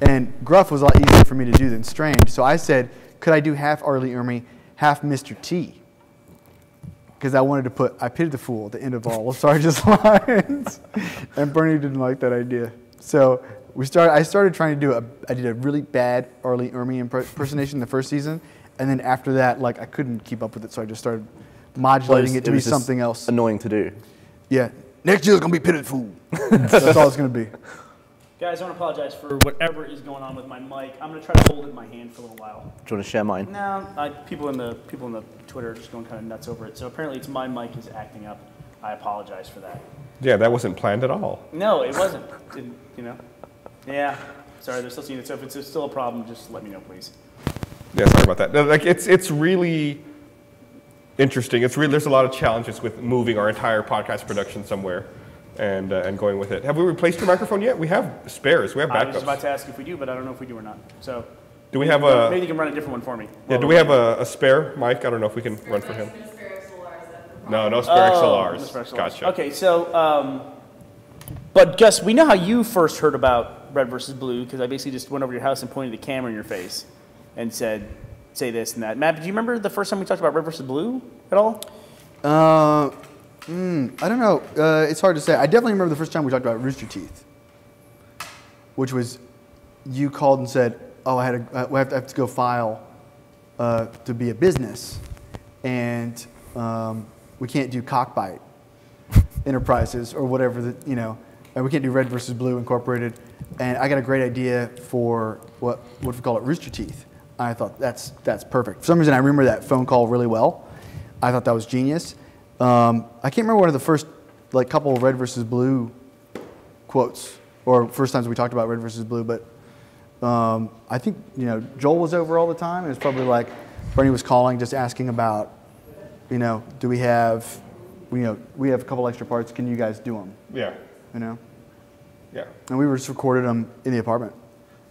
And gruff was a lot easier for me to do than strained. So I said, could I do half R. Lee Ermey, half Mr. T? Because I pitted the fool at the end of all of Sarge's lines. And Bernie didn't like that idea. So I started trying to do I did a really bad R. Lee Ermey impersonation the first season. And then after that, like I couldn't keep up with it, so I just started modulating it to be something else. Annoying to do. Yeah. Next year's gonna be Pitted Fool. That's all it's gonna be. Guys, I want to apologize for whatever is going on with my mic. I'm gonna try to hold it in my hand for a little while. Do you want to share mine? No, people in the Twitter are just going kind of nuts over it. So apparently, it's my mic is acting up. I apologize for that. Yeah, that wasn't planned at all. No, it wasn't. Didn't, you know? Yeah. Sorry, there's still some units. So if it's still a problem, just let me know, please. Yeah, sorry about that. No, like it's really interesting. It's really, there's a lot of challenges with moving our entire podcast production somewhere and going with it. Have we replaced your microphone yet? We have spares. We have backups. I was just about to ask if we do, but I don't know if we do or not. So do we have a? Maybe you can run a different one for me. Yeah. Do we have a spare mic? I don't know if we can run for him. No, no spare XLRs. No spare XLRs. Gotcha. Okay, so, but Gus, we know how you first heard about Red versus Blue because I basically just went over to your house and pointed the camera in your face and said, "Say this and that." Matt, do you remember the first time we talked about Red versus Blue at all? I don't know. It's hard to say. I definitely remember the first time we talked about Rooster Teeth, which was you called and said, "Oh, I have to go file to be a business," and we can't do Cockbite Enterprises or whatever, that, you know, and we can't do Red versus Blue Incorporated. And I got a great idea for what we call it, Rooster Teeth. And I thought that's perfect. For some reason, I remember that phone call really well. I thought that was genius. I can't remember one of the first like couple of Red versus Blue quotes or first times we talked about Red versus Blue, but I think, you know, Joel was over all the time. It was probably like Bernie was calling, just asking about, you know, do we have, you know, we have a couple extra parts. Can you guys do them? Yeah. You know? Yeah. And we just recorded them in the apartment.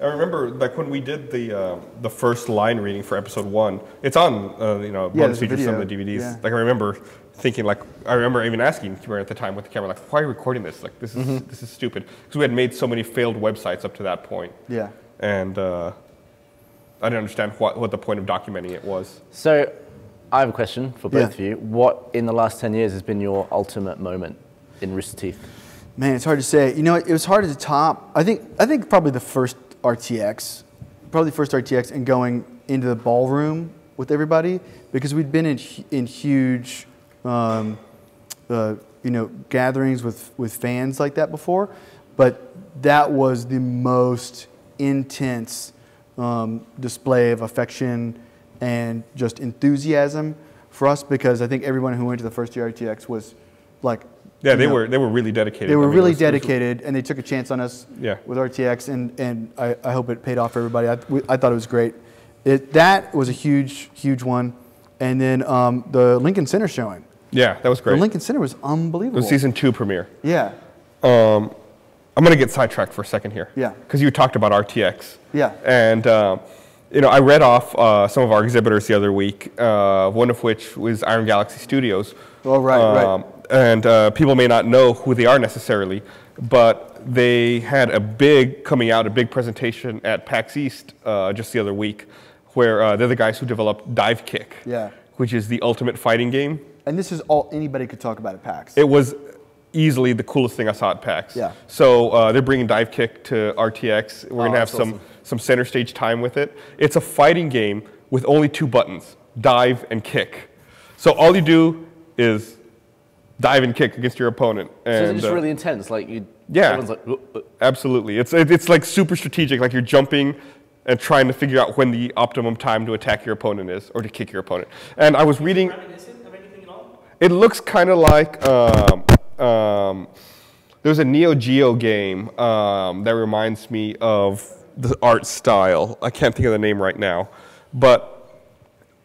I remember, like, when we did the first line reading for episode 1, it's on, you know, bonus feature, some of the DVDs. Yeah. Like, I remember thinking, like, I remember even asking at the time with the camera, like, why are you recording this? Like, this is this is stupid. Because we had made so many failed websites up to that point. Yeah. And I didn't understand what the point of documenting it was. So I have a question for both of you. What in the last 10 years has been your ultimate moment in Rooster Teeth? Man, it's hard to say. You know, it was hard to top. I think probably the first RTX, and going into the ballroom with everybody, because we'd been in huge, you know, gatherings with fans like that before, but that was the most intense display of affection and just enthusiasm for us, because I think everyone who went to the first year RTX was like, yeah, they were really dedicated. They were really dedicated, and they took a chance on us with RTX, and I hope it paid off for everybody. I thought it was great. That was a huge one, and then the Lincoln Center showing. Yeah, that was great. The Lincoln Center was unbelievable. It was season 2 premiere. Yeah. I'm gonna get sidetracked for a second here. Yeah. Because you talked about RTX. Yeah. And you know, I read off some of our exhibitors the other week. One of which was Iron Galaxy Studios. Oh right, right. And people may not know who they are necessarily, but they had a big coming out, a big presentation at PAX East just the other week, where they're the guys who developed Dive Kick, which is the ultimate fighting game. And this is all anybody could talk about at PAX. It was easily the coolest thing I saw at PAX. Yeah. So they're bringing Dive Kick to RTX. We're going to have some center stage time with it. It's a fighting game with only 2 buttons, dive and kick. So all you do is dive and kick against your opponent. And so it's just really intense, like you. Yeah, everyone's like, absolutely. It's like super strategic, like you're jumping and trying to figure out when the optimum time to attack your opponent is or to kick your opponent. And I was reading. Is it reminiscent of anything at all? It looks kind of like there's a Neo Geo game that reminds me of the art style. I can't think of the name right now, but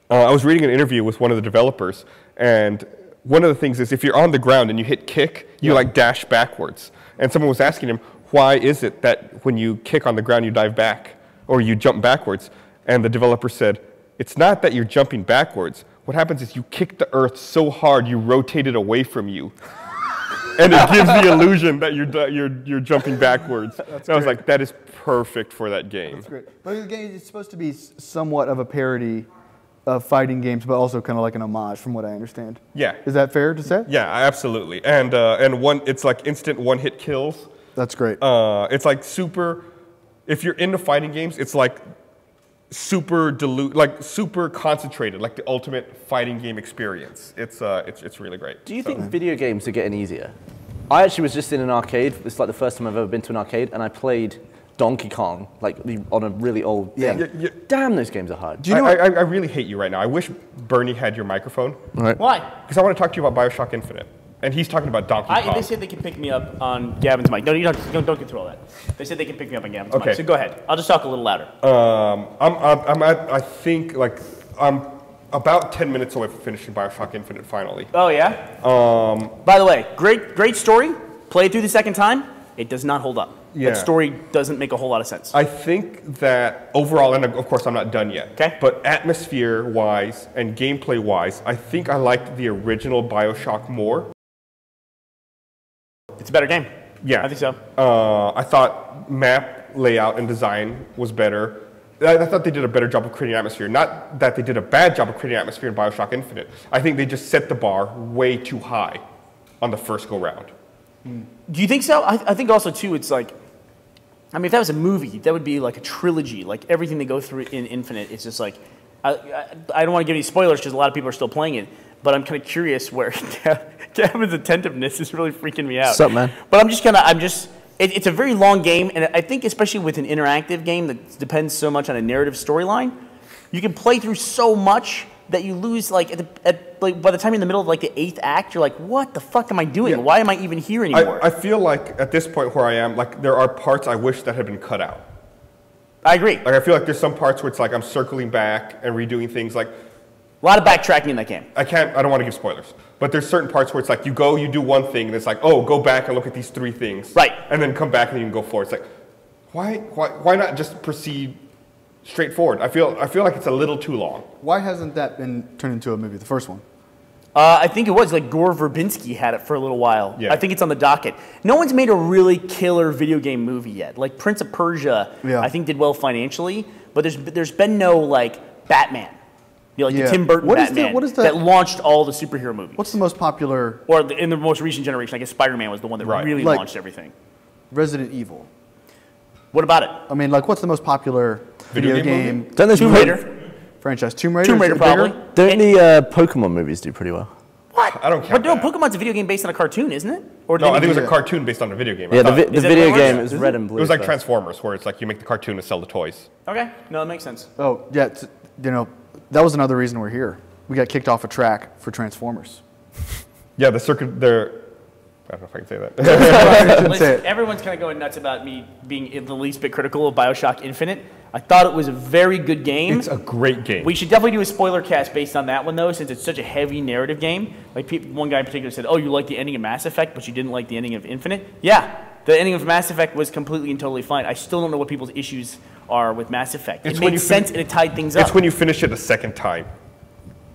I was reading an interview with one of the developers and. One of the things is if you're on the ground and you hit kick, you like dash backwards. And someone was asking him, why is it that when you kick on the ground, you dive back or you jump backwards? And the developer said, it's not that you're jumping backwards. What happens is you kick the earth so hard, you rotate it away from you. And it gives the illusion that you're jumping backwards. And I was like, that is perfect for that game. That's great. But again, it's supposed to be somewhat of a parody of fighting games, but also kind of like an homage, from what I understand. Yeah, is that fair to say? Yeah, absolutely. And it's like instant one-hit kills. That's great. It's like super. If you're into fighting games, it's like super dilute, like super concentrated, like the ultimate fighting game experience. It's really great. Do you think video games are getting easier? I actually was just in an arcade. It's like the first time I've ever been to an arcade, and I played Donkey Kong, like on a really old thing. Yeah. Damn, those games are hard. Do you know I really hate you right now. I wish Bernie had your microphone. Right. Why? Because I want to talk to you about BioShock Infinite. And he's talking about Donkey Kong. They said they can pick me up on Gavin's mic. No, you don't get through all that. They said they can pick me up on Gavin's mic. So go ahead. I'll just talk a little louder. I'm at, I think, like, I'm about 10 minutes away from finishing BioShock Infinite finally. Oh, yeah? By the way, great story. Play it through the second time. It does not hold up. Yeah. That story doesn't make a whole lot of sense. I think that overall, and of course I'm not done yet, but atmosphere-wise and gameplay-wise, I think I liked the original BioShock more. It's a better game. Yeah. I think so. I thought map layout and design was better. I thought they did a better job of creating atmosphere. Not that they did a bad job of creating atmosphere in BioShock Infinite. I think they just set the bar way too high on the first go-round. Do you think so? I think also, too, it's like, I mean, if that was a movie, that would be like a trilogy. Like, everything they go through in Infinite is just like, I don't want to give any spoilers because a lot of people are still playing it, but I'm kind of curious where... Gavin's attentiveness is really freaking me out. What's up, man? But I'm just kind of, it's a very long game, and I think especially with an interactive game that depends so much on a narrative storyline, you can play through so much that you lose, like, by the time you're in the middle of, like, the 8th act, you're like, what the fuck am I doing? Yeah. Why am I even here anymore? I feel like, at this point where I am, like, there are parts I wish that had been cut out. I agree. Like, I feel like there's some parts where it's like I'm circling back and redoing things, like... A lot of backtracking in that game. I don't want to give spoilers. But there's certain parts where it's like, you go, you do one thing, and it's like, oh, go back and look at these three things. Right. And then come back and you can go forward. It's like, why not just proceed straight forward? I feel like it's a little too long. Why hasn't that been turned into a movie, the first one? I think it was, like, Gore Verbinski had it for a little while. Yeah. I think it's on the docket. No one's made a really killer video game movie yet. Like, Prince of Persia, I think, did well financially, but there's been no, like, Batman. You know, like the Tim Burton Batman that launched all the superhero movies. What's the most popular? Or in the most recent generation, I guess Spider-Man was the one that really launched everything. Resident Evil. What about it? I mean, like, what's the most popular video game? Tomb Raider. Franchise. Tomb Raider probably. Don't the Pokemon movies do pretty well? What? I don't care. But no, Pokemon's a video game based on a cartoon, isn't it? Or no, I think it was a cartoon based on a video game. Yeah, the video game is red and blue. It was like Transformers, where it's like you make the cartoon and sell the toys. Okay. No, that makes sense. Oh, yeah. You know, that was another reason we're here. We got kicked off a track for Transformers. Yeah, the circuit, I don't know if I can say that. Listen, everyone's kind of going nuts about me being the least bit critical of BioShock Infinite. I thought it was a very good game. It's a great game. We should definitely do a spoiler cast based on that one, though, since it's such a heavy narrative game. Like, one guy in particular said, oh, you like the ending of Mass Effect, but you didn't like the ending of Infinite? Yeah. The ending of Mass Effect was completely and totally fine. I still don't know what people's issues are with Mass Effect. It made sense and it tied things up. It's when you finish it a second time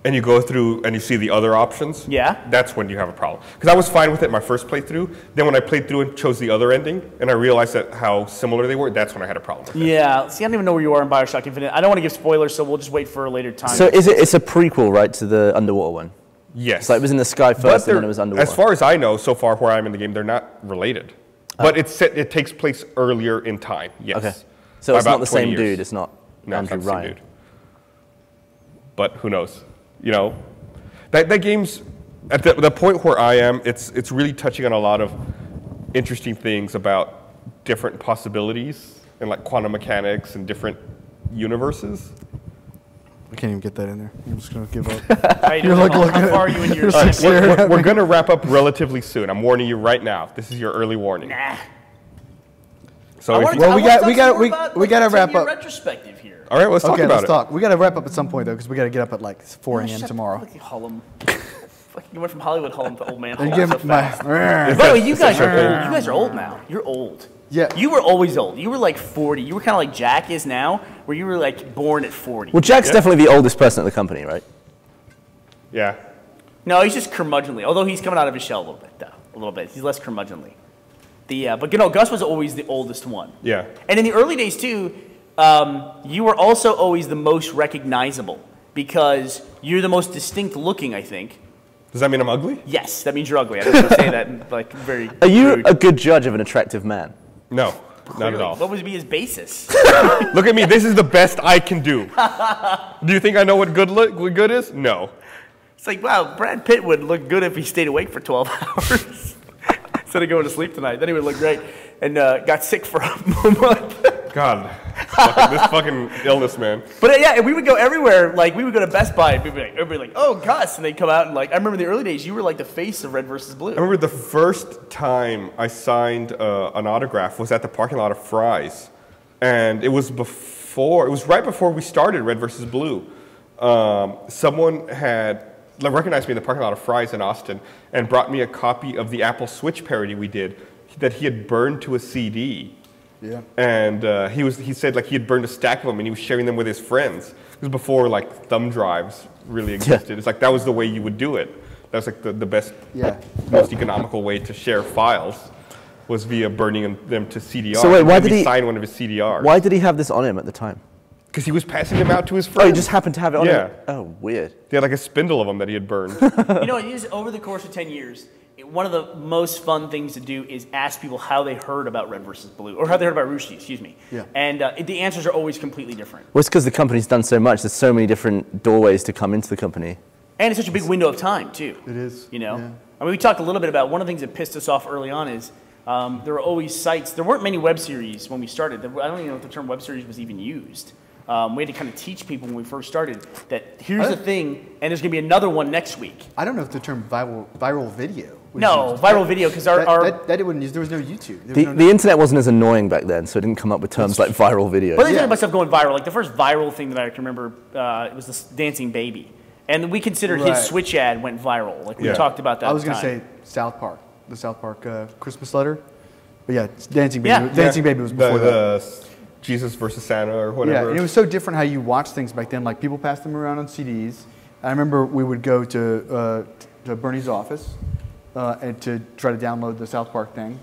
and you go through and you see the other options. Yeah. That's when you have a problem. Because I was fine with it my first playthrough. Then when I played through and chose the other ending and I realized that how similar they were, that's when I had a problem with it. Yeah. See, I don't even know where you are in BioShock Infinite. I don't want to give spoilers, so we'll just wait for a later time. So it's a prequel, right, to the underwater one? Yes. So it was in the sky first and then it was underwater. As far as I know, so far where I am in the game, they're not related. But it takes place earlier in time, yes. Okay. So it's not the same dude, it's not Andrew Ryan. But who knows? You know, that game's, at the point where I am, it's really touching on a lot of interesting things about different possibilities and like quantum mechanics and different universes. I can't even get that in there. I'm just going to give up. How far are you in your We're going to wrap up relatively soon. I'm warning you right now. This is your early warning. Nah. So we got to wrap up. Retrospective here. All right, let's talk about it. We got to wrap up at some point though, because we got to get up at like 4 a.m. tomorrow. Fucking Hullum. You went from Hollywood Hullum to old man Hullum so fast. By the way, you guys are old now. You're old. Yeah. You were always old. You were like 40. You were kind of like Jack is now, where you were like born at 40. Well, Jack's definitely the oldest person at the company, right? Yeah. No, he's just curmudgeonly. Although he's coming out of his shell a little bit, though. A little bit. He's less curmudgeonly. But you know, Gus was always the oldest one. Yeah. And in the early days too, you were also always the most recognizable because you're the most distinct looking, I think. Does that mean I'm ugly? Yes, that means you're ugly. I don't want to say that like very. Are you rude. A good judge of an attractive man? No. Clearly. Not at all. What would be his basis? Look at me. This is the best I can do. Do you think I know what good is? No. It's like, wow, Brad Pitt would look good if he stayed awake for 12 hours instead of going to sleep tonight. Then he would look great. And got sick for a month. God. This fucking illness, man. But yeah, we would go everywhere. Like, we would go to Best Buy, and everybody would be like, oh, Gus. And they'd come out, and like, I remember the early days, you were like the face of Red Versus Blue. I remember the first time I signed an autograph was at the parking lot of Fry's. And it was before, it was right before we started Red Versus Blue. Someone had recognized me in the parking lot of Fry's in Austin and brought me a copy of the Apple Switch parody we did that he had burned to a CD. Yeah. And he said like he had burned a stack of them and he was sharing them with his friends. It was before like thumb drives really existed. Yeah. It's like that was the way you would do it. That was like the best, most economical way to share files was via burning them to CDR. So wait, why did he sign one of his CDRs? Why did he have this on him at the time? Because he was passing them out to his friends. Oh, he just happened to have it on him? Oh, weird. He had like a spindle of them that he had burned. You know, it is over the course of 10 years. One of the most fun things to do is ask people how they heard about Red Versus Blue, or how they heard about Rooster Teeth, excuse me. Yeah. And the answers are always completely different. Well, it's because the company's done so much. There's so many different doorways to come into the company. And it's such a big window of time, too. It is. You know? Yeah. I mean, we talked a little bit about one of the things that pissed us off early on is there were always sites. There weren't many web series when we started. I don't even know if the term web series was even used. We had to kind of teach people when we first started that here's the thing, and there's going to be another one next week. I don't know if the term viral video. No, viral video, because that it wouldn't use. There was no YouTube. The internet wasn't as annoying back then, so it didn't come up with terms like viral video. But they talked about stuff going viral. Like the first viral thing that I can remember it was this dancing baby, and we considered his Switch ad went viral. Like we talked about that. I was going to say South Park, the South Park Christmas letter, but yeah, dancing baby. Yeah. Dancing baby was before that. Jesus versus Santa or whatever. Yeah, and it was so different how you watch things back then. Like people passed them around on CDs. I remember we would go to Bernie's office and to try to download the South Park thing,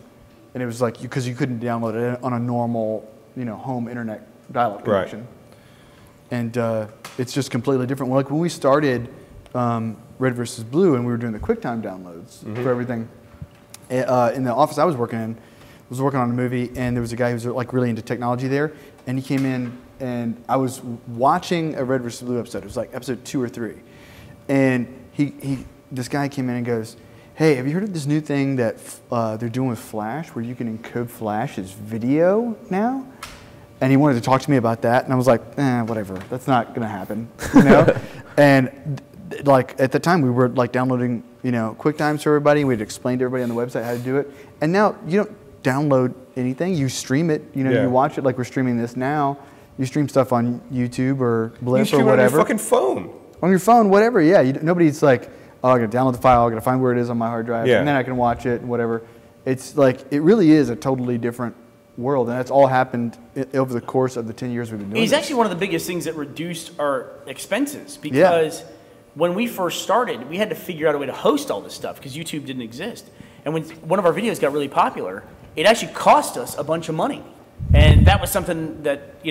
and it was like because you couldn't download it on a normal home internet dial-up connection. Right. And it's just completely different. Like when we started Red Versus Blue and we were doing the QuickTime downloads for everything in the office I was working in. I was working on a movie, and there was a guy who was like really into technology there, and he came in, and I was watching a Red vs. Blue episode. It was like episode 2 or 3, and this guy came in and goes, "Hey, have you heard of this new thing that they're doing with Flash, where you can encode Flash as video now?" And he wanted to talk to me about that, and I was like, "Eh, whatever. That's not gonna happen," you know. And like at the time, we were like downloading QuickTime to everybody. We'd explain to everybody on the website how to do it, and now you don't download anything. You stream it. You watch it like we're streaming this now. You stream stuff on YouTube or Blip or whatever. On your fucking phone. On your phone, whatever. Yeah. Nobody's like, oh, I gotta download the file. I gotta find where it is on my hard drive, and then I can watch it and whatever. It's like it really is a totally different world, and that's all happened over the course of the 10 years we've been doing it. It's actually one of the biggest things that reduced our expenses because when we first started, we had to figure out a way to host all this stuff because YouTube didn't exist. And when one of our videos got really popular, it actually cost us a bunch of money. And that was something that, I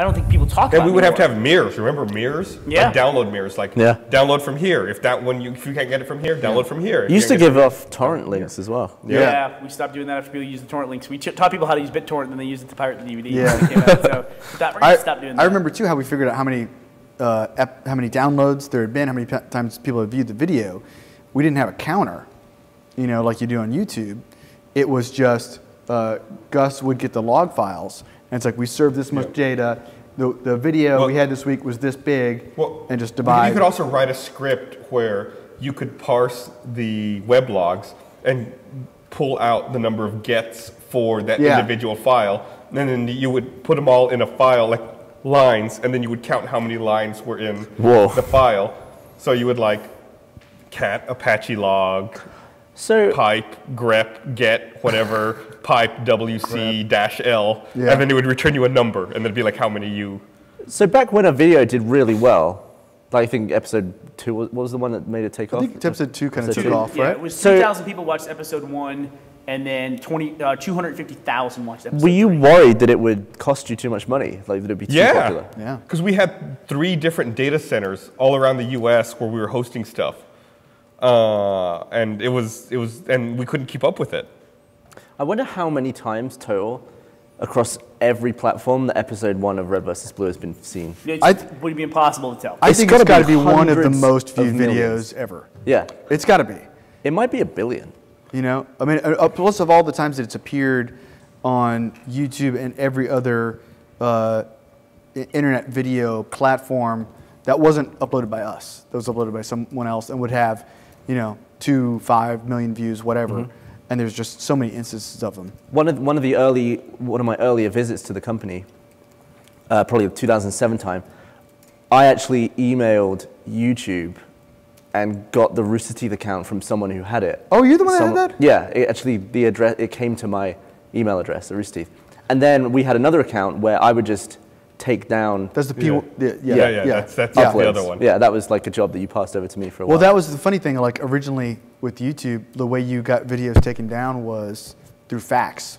don't think people talk about. We would have to have mirrors. Remember mirrors? Yeah. Like download mirrors. Like download from here. If that one, if you can't get it from here, download from here. You used to give off torrent links as well. Yeah. We stopped doing that after people used the torrent links. We taught people how to use BitTorrent, and they used it to pirate the DVD. Yeah. When it came out. So we stopped doing that. I remember, too, how we figured out how many downloads there had been, how many times people had viewed the video. We didn't have a counter, like you do on YouTube. It was just Gus would get the log files, and it's like we served this much data. The video we had this week was this big, and just divide. You could also write a script where you could parse the web logs and pull out the number of gets for that individual file, and then you would put them all in a file, like lines, and then you would count how many lines were in the file. So you would like cat Apache log. So pipe, grep, get, whatever, pipe, wc, dash l, and then it would return you a number, and it'd be like how many you... So back when a video did really well, like I think episode 2, what was the one that made it take off? I think episode 2 kind of took off, right? It was 2,000 people watched episode 1, and then 250,000 watched episode 3. Were you worried that it would cost you too much money, like that it would be too popular? Yeah, because we had 3 different data centers all around the US where we were hosting stuff. And and we couldn't keep up with it. I wonder how many times total across every platform that episode 1 of Red Versus Blue has been seen. It would be impossible to tell. I think it's got to be one of the most viewed videos ever. Yeah. It's got to be. It might be 1 billion. You know, I mean, plus of all the times that it's appeared on YouTube and every other internet video platform that wasn't uploaded by us. That was uploaded by someone else and would have, you know, 2, 5 million views, whatever. Mm-hmm. And there's just so many instances of them. One of my earlier visits to the company, probably 2007 time, I actually emailed YouTube and got the Rooster Teeth account from someone who had it. Oh, you're the one that had that? Yeah, it came to my email address, the Rooster Teeth. And then we had another account where I would just take down. That's the people. Yeah. That's the other one. Yeah, that was like a job that you passed over to me for a while. Well, that was the funny thing. Like originally with YouTube, the way you got videos taken down was through fax.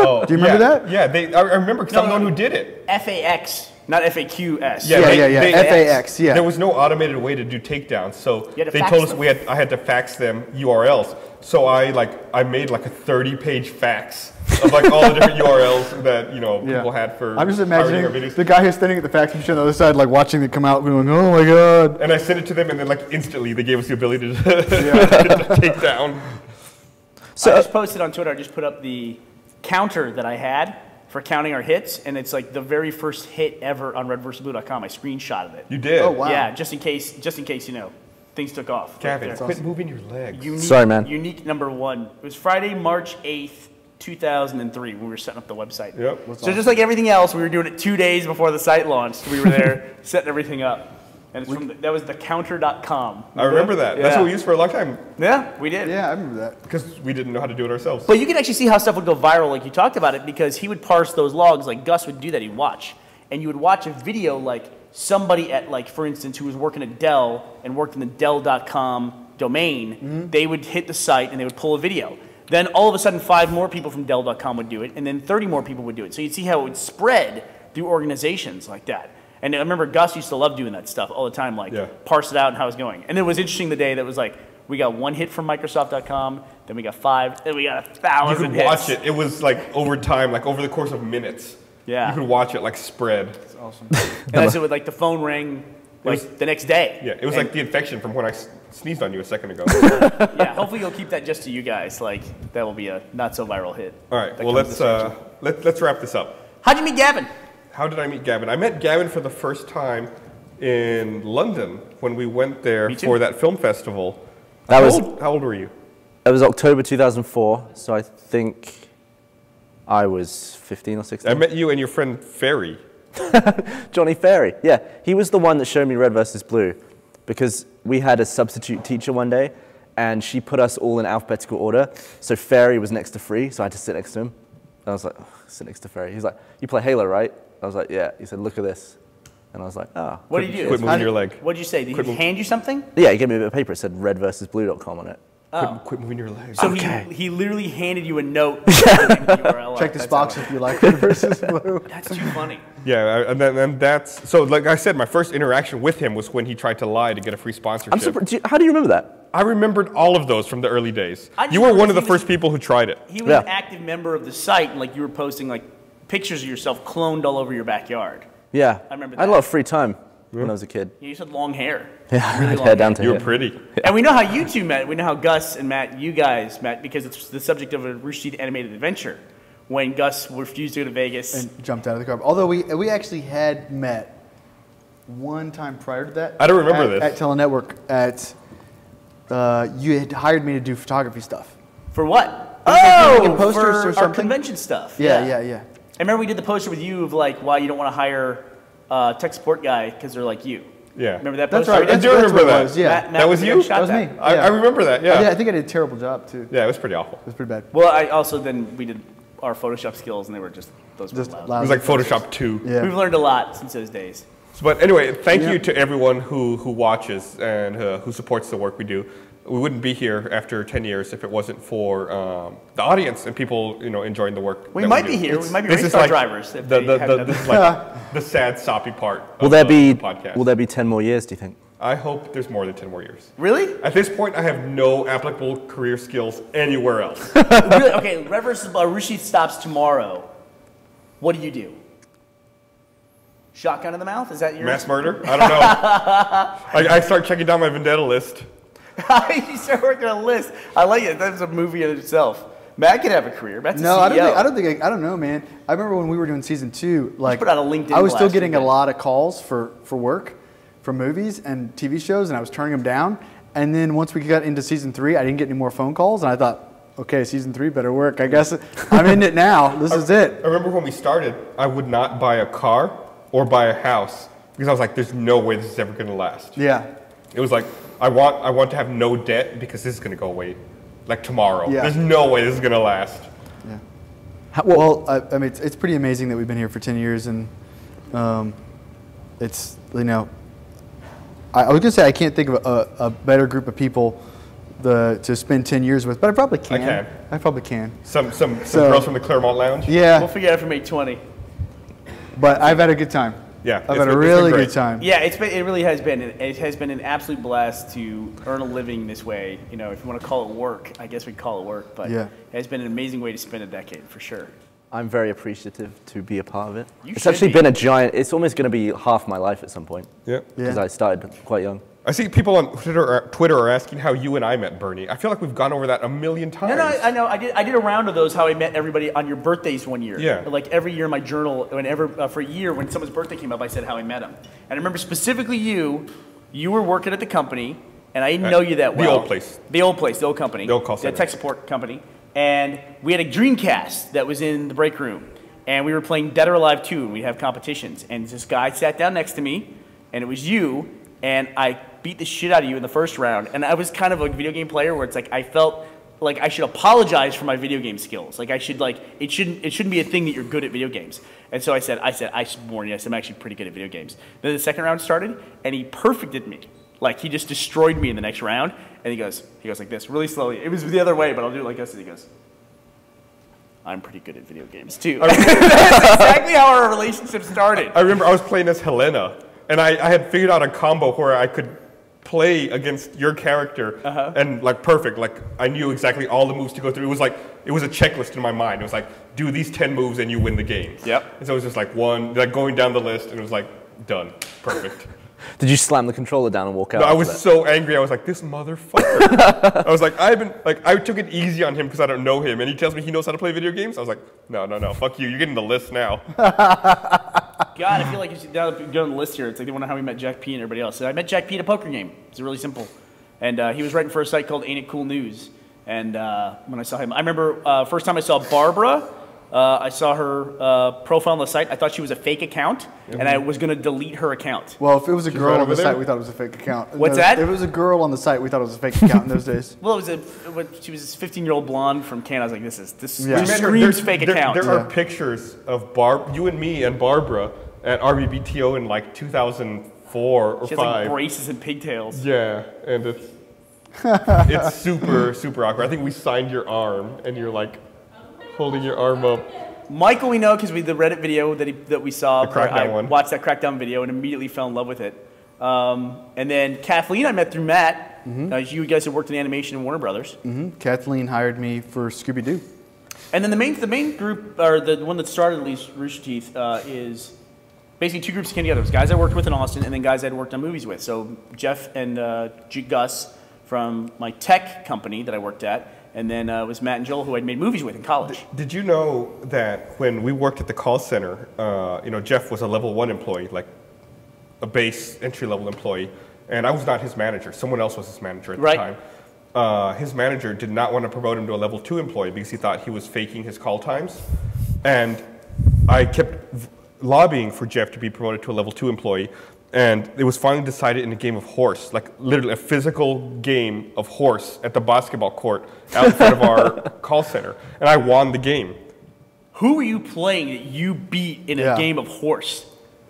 Oh, do you remember that? Yeah, I remember because I'm the one who did it. FAX. Not FAQS. FAX, yeah. There was no automated way to do takedowns, so they told us I had to fax them URLs. So I made like a 30-page fax of like all the different URLs that, you know, people had for. I'm just imagining the guy who's standing at the fax machine on the other side, like watching it come out, going, "Oh my god!" And I sent it to them, and then like instantly they gave us the ability to, to take down. So I just posted on Twitter. I just put up the counter that I had for counting our hits, and it's like the very first hit ever on redversusblue.com. I screenshotted it. You did? Oh wow! Yeah, just in case you know, things took off. Gavin, right, quit moving your legs. Unique, sorry, man. Unique number one. It was Friday, March 8th, 2003, when we were setting up the website. Yep. So just like everything else, we were doing it 2 days before the site launched. We were there setting everything up, and it's from that was thecounter.com. I remember that. Yeah. That's what we used for a long time. Yeah, we did. Yeah, I remember that because we didn't know how to do it ourselves. But you can actually see how stuff would go viral, like you talked about it, because he would parse those logs. Like Gus would do that. He'd watch, and you would watch a video like somebody at like, for instance, who was working at Dell and worked in the Dell.com domain. Mm-hmm. They would hit the site and they would pull a video. Then all of a sudden, 5 more people from Dell.com would do it, and then 30 more people would do it. So you'd see how it would spread through organizations like that. And I remember Gus used to love doing that stuff all the time, like parse it out and how it was going. And it was interesting the day that was like, we got 1 hit from Microsoft.com, then we got 5, then we got 1,000 hits. You could watch it. It was like over time, like over the course of minutes. Yeah. You could watch it like spread. That's awesome. And that's it with like the phone rang like the next day. Yeah, it was like the infection from when I sneezed on you a second ago. Yeah, hopefully you'll keep that just to you guys. Like that will be a not so viral hit. All right, well let's wrap this up. How'd you meet Gavin? How did I meet Gavin? I met Gavin for the first time in London when we went there for that film festival. How old were you? It was October 2004, so I think I was 15 or 16. I met you and your friend Ferry. Johnny Ferry, yeah. He was the one that showed me Red versus Blue because we had a substitute teacher one day and she put us all in alphabetical order. So Ferry was next to Free, so I had to sit next to him. I was like, oh, sit next to Ferry. He's like, you play Halo, right? I was like, yeah. He said, look at this. And I was like, oh. What did you do? Quit moving your leg. What did you say? Did he hand you something? Yeah, he gave me a bit of paper. It said redversusblue.com on it. Oh. Quit moving your leg. So he literally handed you a note. Check this box if you like Red versus Blue. That's too funny. Yeah, and that's, so like I said, my first interaction with him was when he tried to lie to get a free sponsorship. I'm surprised, how do you remember that? I remembered all of those from the early days. You were one of the first people who tried it. He was an active member of the site, and like you were posting like pictures of yourself cloned all over your backyard. Yeah, I remember. That. I had a lot of free time when I was a kid. Yeah, you had long hair. Yeah, really long hair down to you. You were pretty. Yeah. And we know how you two met. We know how Gus and Matt, you guys met because it's the subject of a Rooster Teeth animated adventure. When Gus refused to go to Vegas and jumped out of the car. Although we actually had met one time prior to that. I don't remember this at Telenetwork at. You had hired me to do photography stuff. For what? Oh, posters or something. Our convention stuff. Yeah. I remember we did the poster with you of like, why you don't want to hire a tech support guy because they're like you. Yeah. Remember that poster? That's right. I do remember that. Was, yeah. Matt, that was you? That was me. Yeah. I remember that, yeah. Yeah, I think I did a terrible job too. Yeah, it was pretty awful. It was pretty bad. Well, I also then we did our Photoshop skills and they were just, those were just loud. It was like Photoshop 2. Yeah. We've learned a lot since those days. But anyway, thank you to everyone who watches and who supports the work we do. We wouldn't be here after 10 years if it wasn't for the audience and people, you know, enjoying the work. We might be here. We might be race car drivers. This is like the sad, soppy part. Will there be 10 more years? Do you think? I hope there's more than 10 more years. Really? At this point, I have no applicable career skills anywhere else. Really? Okay, Red versus Blue, Rushi stops tomorrow. What do? Shotgun in the mouth? Is that your... Mass murder? I don't know. I start checking down my vendetta list. You start working on a list. I like it. That's a movie in itself. Matt could have a career. Matt's a CEO. No, I don't know, man. I remember when we were doing season 2, like, put out a LinkedIn, I was still getting a lot of calls for work, for movies and TV shows, and I was turning them down. And then once we got into season 3, I didn't get any more phone calls, and I thought, okay, season 3 better work. I guess I'm in it now. This is it. I remember when we started, I would not buy a car or buy a house because I was like, there's no way this is ever going to last. Yeah. It was like, I want to have no debt because this is going to go away like tomorrow. Yeah. There's no way this is going to last. Yeah. Well, I mean, it's pretty amazing that we've been here for 10 years, and it's, you know, I was going to say I can't think of a better group of people to spend 10 years with, but I probably can. I probably can. Some girls from the Claremont Lounge? Yeah. We'll figure out if we make 20. But I've had a good time. Yeah, I've had a really good time. Yeah, it really has been an absolute blast to earn a living this way. You know, if you want to call it work, I guess we call it work. But yeah, it's been an amazing way to spend a decade for sure. I'm very appreciative to be a part of it. It's actually been a giant. It's almost going to be half my life at some point. Yeah, because I started quite young. I see people on Twitter are asking how you and I met, Bernie. I feel like we've gone over that a million times. No, I know. I did a round of those, how I met everybody on your birthdays one year. Yeah. Like every year in my journal, for a year when someone's birthday came up, I said how I met them. And I remember specifically you were working at the company, and I didn't know you that well. The old place. The old place, the old company. The old call center. The tech support company. And we had a Dreamcast that was in the break room. And we were playing Dead or Alive 2, and we'd have competitions. And this guy sat down next to me, and it was you, and I beat the shit out of you in the first round. And I was kind of a video game player where it's like I felt like I should apologize for my video game skills. Like I should, like, it shouldn't be a thing that you're good at video games. And so I should warn you, I said I'm actually pretty good at video games. Then the second round started and he perfected me. Like he just destroyed me in the next round. And he goes like this, really slowly. It was the other way, but I'll do it like this, and he goes, I'm pretty good at video games too. That's exactly how our relationship started. I remember I was playing as Helena and I had figured out a combo where I could play against your character and like perfect, like I knew exactly all the moves to go through. It was like, it was a checklist in my mind. It was like, do these 10 moves and you win the game. Yep. And so it was just like one, like going down the list, and it was like, done, perfect. Did you slam the controller down and walk out? No, I was so angry. I was like, this motherfucker. I was like, I took it easy on him because I don't know him, and he tells me he knows how to play video games. I was like, no, fuck you. You're getting the list now. God, I feel like you should go on the list here. It's like they wonder how we met Jack P and everybody else. So I met Jack P at a poker game. It's really simple, and he was writing for a site called Ain't It Cool News. And when I saw him, I remember first time I saw Barbara. I saw her profile on the site. I thought she was a fake account, and I was going to delete her account. Well, if it was a girl on the site, we thought it was a fake account. What's that? If it was a girl on the site, we thought it was a fake account in those days. Well, she was this 15-year-old blonde from Canada. I was like, this screams fake account. There are pictures of you and me and Barbara at RWBTO in like 2004 or 5. She has like braces and pigtails. Yeah, and it's super, super awkward. I think we signed your arm, and you're like, holding your arm up. Michael, we know because the Reddit video that we saw. The Crackdown one. I watched that Crackdown video and immediately fell in love with it. And then Kathleen, I met through Matt. You guys had worked in animation in Warner Brothers. Kathleen hired me for Scooby Doo. And then the main group, or the one that started at least, Rooster Teeth, is basically two groups that came together. It was guys I worked with in Austin, and then guys I'd worked on movies with. So Jeff and Gus from my tech company that I worked at. And then it was Matt and Joel, who I'd made movies with in college. Did you know that when we worked at the call center, you know, Jeff was a level 1 employee, like a base entry-level employee, and I was not his manager. Someone else was his manager at the time. His manager did not want to promote him to a level 2 employee because he thought he was faking his call times. And I kept lobbying for Jeff to be promoted to a level 2 employee. And it was finally decided in a game of horse, like literally a physical game of horse at the basketball court out in front of our call center. And I won the game. Who were you playing that you beat in a game of horse?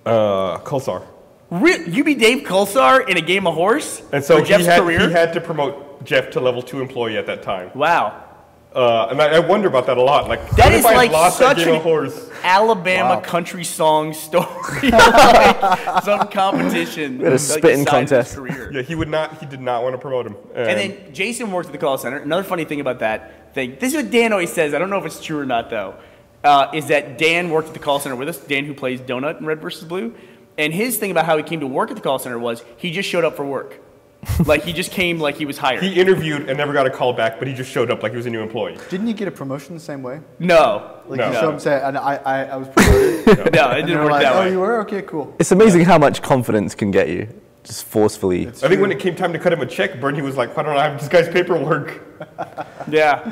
Kulsar. You beat Dave Kulsar in a game of horse? And so for Jeff's career? He had to promote Jeff to level 2 employee at that time. Wow. And I wonder about that a lot. Like, that is like such an Alabama country song story. Like, some competition. We had a spitting contest. Yeah, he would not. He did not want to promote him. And then Jason worked at the call center. Another funny thing about that thing. This is what Dan always says. I don't know if it's true or not though. Is that Dan worked at the call center with us? Dan, who plays Donut in Red versus Blue, and his thing about how he came to work at the call center was he just showed up for work. Like, he just came like he was hired. He interviewed and never got a call back, but he just showed up like he was a new employee. Didn't you get a promotion the same way? No. Like, you show up and say, I was promoted. No, it didn't work like, that way. Oh, you were? Okay, cool. It's amazing how much confidence can get you, just forcefully. I think when it came time to cut him a check, Bernie was like, why don't I have this guy's paperwork? Yeah.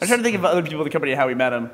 I'm trying to think of other people in the company and how we met them.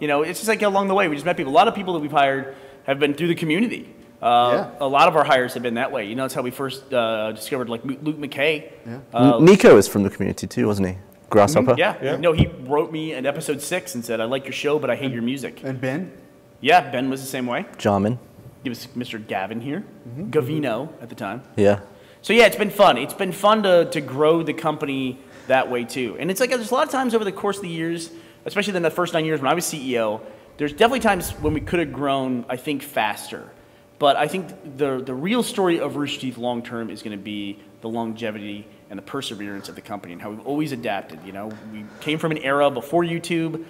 You know, it's just like along the way, we just met people. A lot of people that we've hired have been through the community. A lot of our hires have been that way. You know, that's how we first discovered like Luke McKay. Yeah. Nico is from the community too, wasn't he? Grasshopper. Yeah. No, he wrote me in episode 6 and said, "I like your show, but I hate your music." And Ben. Yeah, Ben was the same way. Jarman. It was Mr. Gavin here, Gavino at the time. Yeah. So yeah, it's been fun. It's been fun to grow the company that way too. And it's like there's a lot of times over the course of the years, especially in the first 9 years when I was CEO, there's definitely times when we could have grown, I think, faster. But I think the real story of Rooster Teeth long term is going to be the longevity and the perseverance of the company and how we've always adapted. You know, we came from an era before YouTube.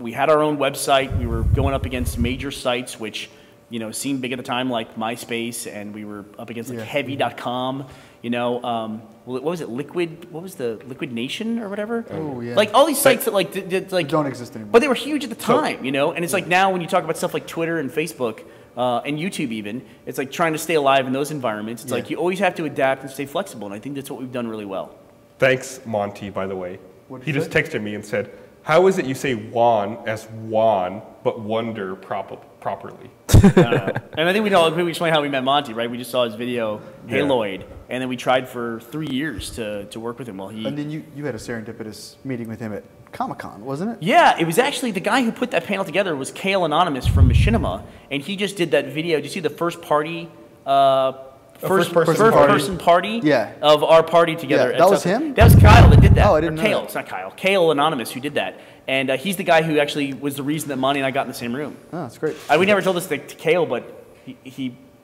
We had our own website. We were going up against major sites, which, you know, seemed big at the time, like MySpace, and we were up against like Heavy.com. You know, what was it? Liquid? What was the Liquid Nation or whatever? Oh yeah. Like all these sites that like don't exist anymore. But they were huge at the time, you know. And it's like now when you talk about stuff like Twitter and Facebook. And YouTube even, it's like trying to stay alive in those environments. It's like you always have to adapt and stay flexible, and I think that's what we've done really well. Thanks, Monty, by the way. He just texted me and said, how is it you say Juan as Juan, but wonder properly? And I think we explained how we met Monty, right? We just saw his video, Hey Lloyd, and then we tried for 3 years to work with him while he... And then you had a serendipitous meeting with him at Comic-Con, wasn't it? Yeah, it was actually the guy who put that panel together was Kale Anonymous from Machinima, and he just did that video. Did you see the first person party of our party together? Yeah, that was him? That was Kyle that did that. Oh, I didn't know. Kale, it's not Kyle. Kale Anonymous who did that. And he's the guy who actually was the reason that Monty and I got in the same room. Oh, that's great. We never told this to Kale, but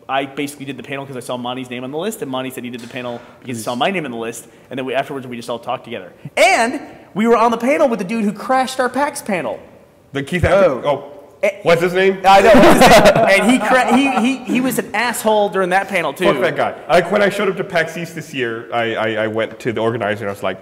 I basically did the panel because I saw Monty's name on the list, and Monty said he did the panel because he saw my name on the list, and then afterwards we just all talked together. And we were on the panel with the dude who crashed our PAX panel. The Keith Adler? What's his name? I know, what's his name? And he was an asshole during that panel, too. Fuck that guy. Like, when I showed up to PAX East this year, I went to the organizer, and I was like,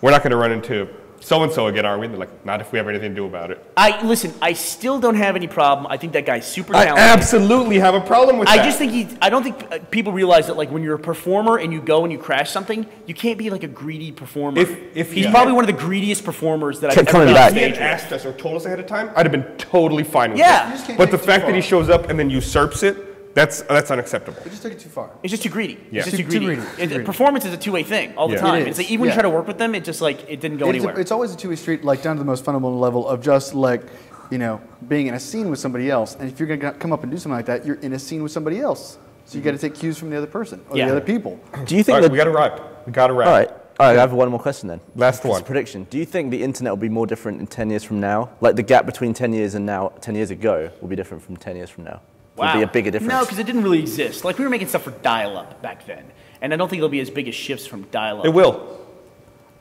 we're not going to run into so-and-so again, are we? And they're like, not if we have anything to do about it. Listen, I still don't have any problem. I think that guy's super talented. I absolutely have a problem with that. I just think I don't think people realize that, like, when you're a performer and you go and you crash something, you can't be, like, a greedy performer. He's probably one of the greediest performers that I've ever seen. If he had asked us or told us ahead of time, I'd have been totally fine with that. But the fact that he shows up and then usurps it, that's unacceptable. They just took it too far. It's just too greedy. Yeah. It's just too greedy. Performance is a two-way thing all the time. It's like, even when you try to work with them, it just like it didn't go anywhere. It's always a two-way street, like down to the most fundamental level of just like, you know, being in a scene with somebody else. And if you're gonna come up and do something like that, you're in a scene with somebody else, so you got to take cues from the other person or the other people. Do you think we got to wrap? We got to wrap. All right. All right, I have one more question then. Last one. Prediction. Do you think the internet will be more different in 10 years from now? Like the gap between 10 years and now, 10 years ago, will be different from 10 years from now. Wow. Would be a bigger difference. No, because it didn't really exist. Like, we were making stuff for dial-up back then, and I don't think it'll be as big as shifts from dial-up. It will,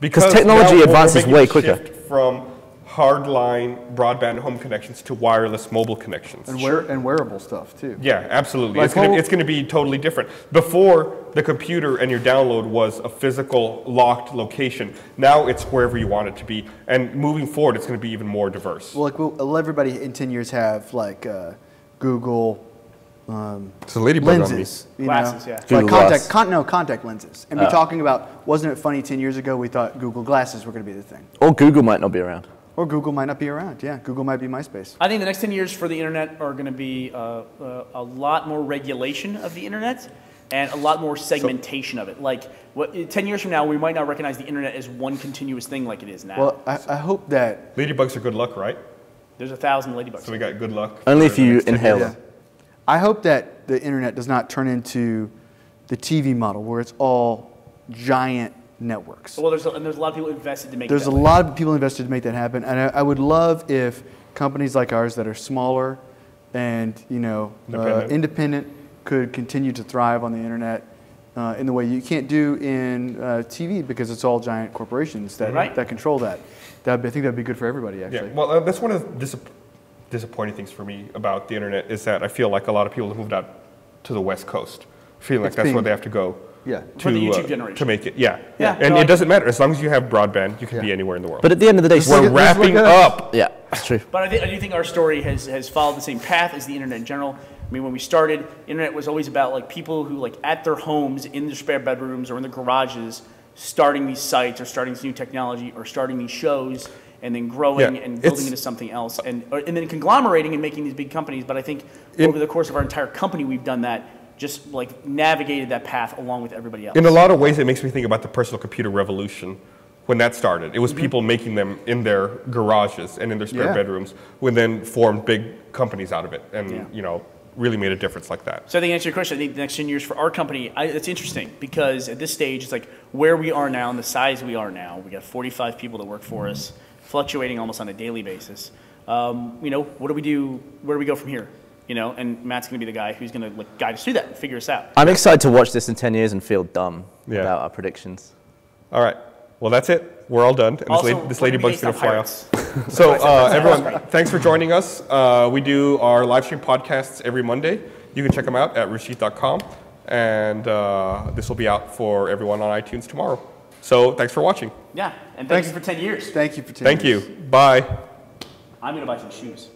because technology advances way quicker. From hardline broadband home connections to wireless mobile connections, and wearable stuff too. Yeah, absolutely. Like, it's going to be totally different. Before, the computer and your download was a physical locked location. Now it's wherever you want it to be, and moving forward, it's going to be even more diverse. Well, like, will everybody in 10 years have like Google lenses, glasses, like contact lenses, and be talking about, wasn't it funny 10 years ago we thought Google glasses were going to be the thing? Or Google might not be around. Or Google might not be around. Yeah, Google might be MySpace. I think the next 10 years for the internet are going to be a lot more regulation of the internet and a lot more segmentation of it. Like, 10 years from now, we might not recognize the internet as one continuous thing like it is now. Well, I hope that ladybugs are good luck, right? There's 1,000 ladybugs. So we got good luck. Only if you inhale them. I hope that the internet does not turn into the TV model where it's all giant networks. Well, there's a lot of people invested to make that happen. There's a lot of people invested to make that happen. And I would love if companies like ours that are smaller and, you know, independent could continue to thrive on the internet in the way you can't do in TV, because it's all giant corporations that that control that. I think that'd be good for everybody, actually. Yeah. Well, that's one of the disappointing things for me about the internet, is that I feel like a lot of people have moved out to the West Coast, feeling like that's where they have to go. Yeah, for the YouTube generation. To make it, and it doesn't matter. As long as you have broadband, you can be anywhere in the world. But at the end of the day, we're wrapping up. Yeah, that's true. But I do think our story has followed the same path as the internet in general. I mean, when we started, internet was always about like people who like at their homes, in their spare bedrooms or in their garages, starting these sites or starting this new technology or starting these shows, and then growing and building into something else, and then conglomerating and making these big companies. But I think over the course of our entire company, we've done that. Just like navigated that path along with everybody else. In a lot of ways, it makes me think about the personal computer revolution when that started. It was people making them in their garages and in their spare bedrooms, who then formed big companies out of it, and you know, really made a difference like that. So I think to answer your question, I think the next 10 years for our company, it's interesting, because at this stage, it's like where we are now and the size we are now. We got 45 people that work for us, fluctuating almost on a daily basis. You know, what do we do? Where do we go from here? You know, and Matt's going to be the guy who's going to like, guide us through that and figure us out. I'm excited to watch this in 10 years and feel dumb about our predictions. All right. Well, that's it. We're all done. And also, this ladybug's going to fly off. So everyone, thanks for joining us. We do our live stream podcasts every Monday. You can check them out at roosterteeth.com. And this will be out for everyone on iTunes tomorrow. So thanks for watching. Yeah. And thank you for 10 years. Thank you for 10 years. Thank you. Bye. I'm going to buy some shoes.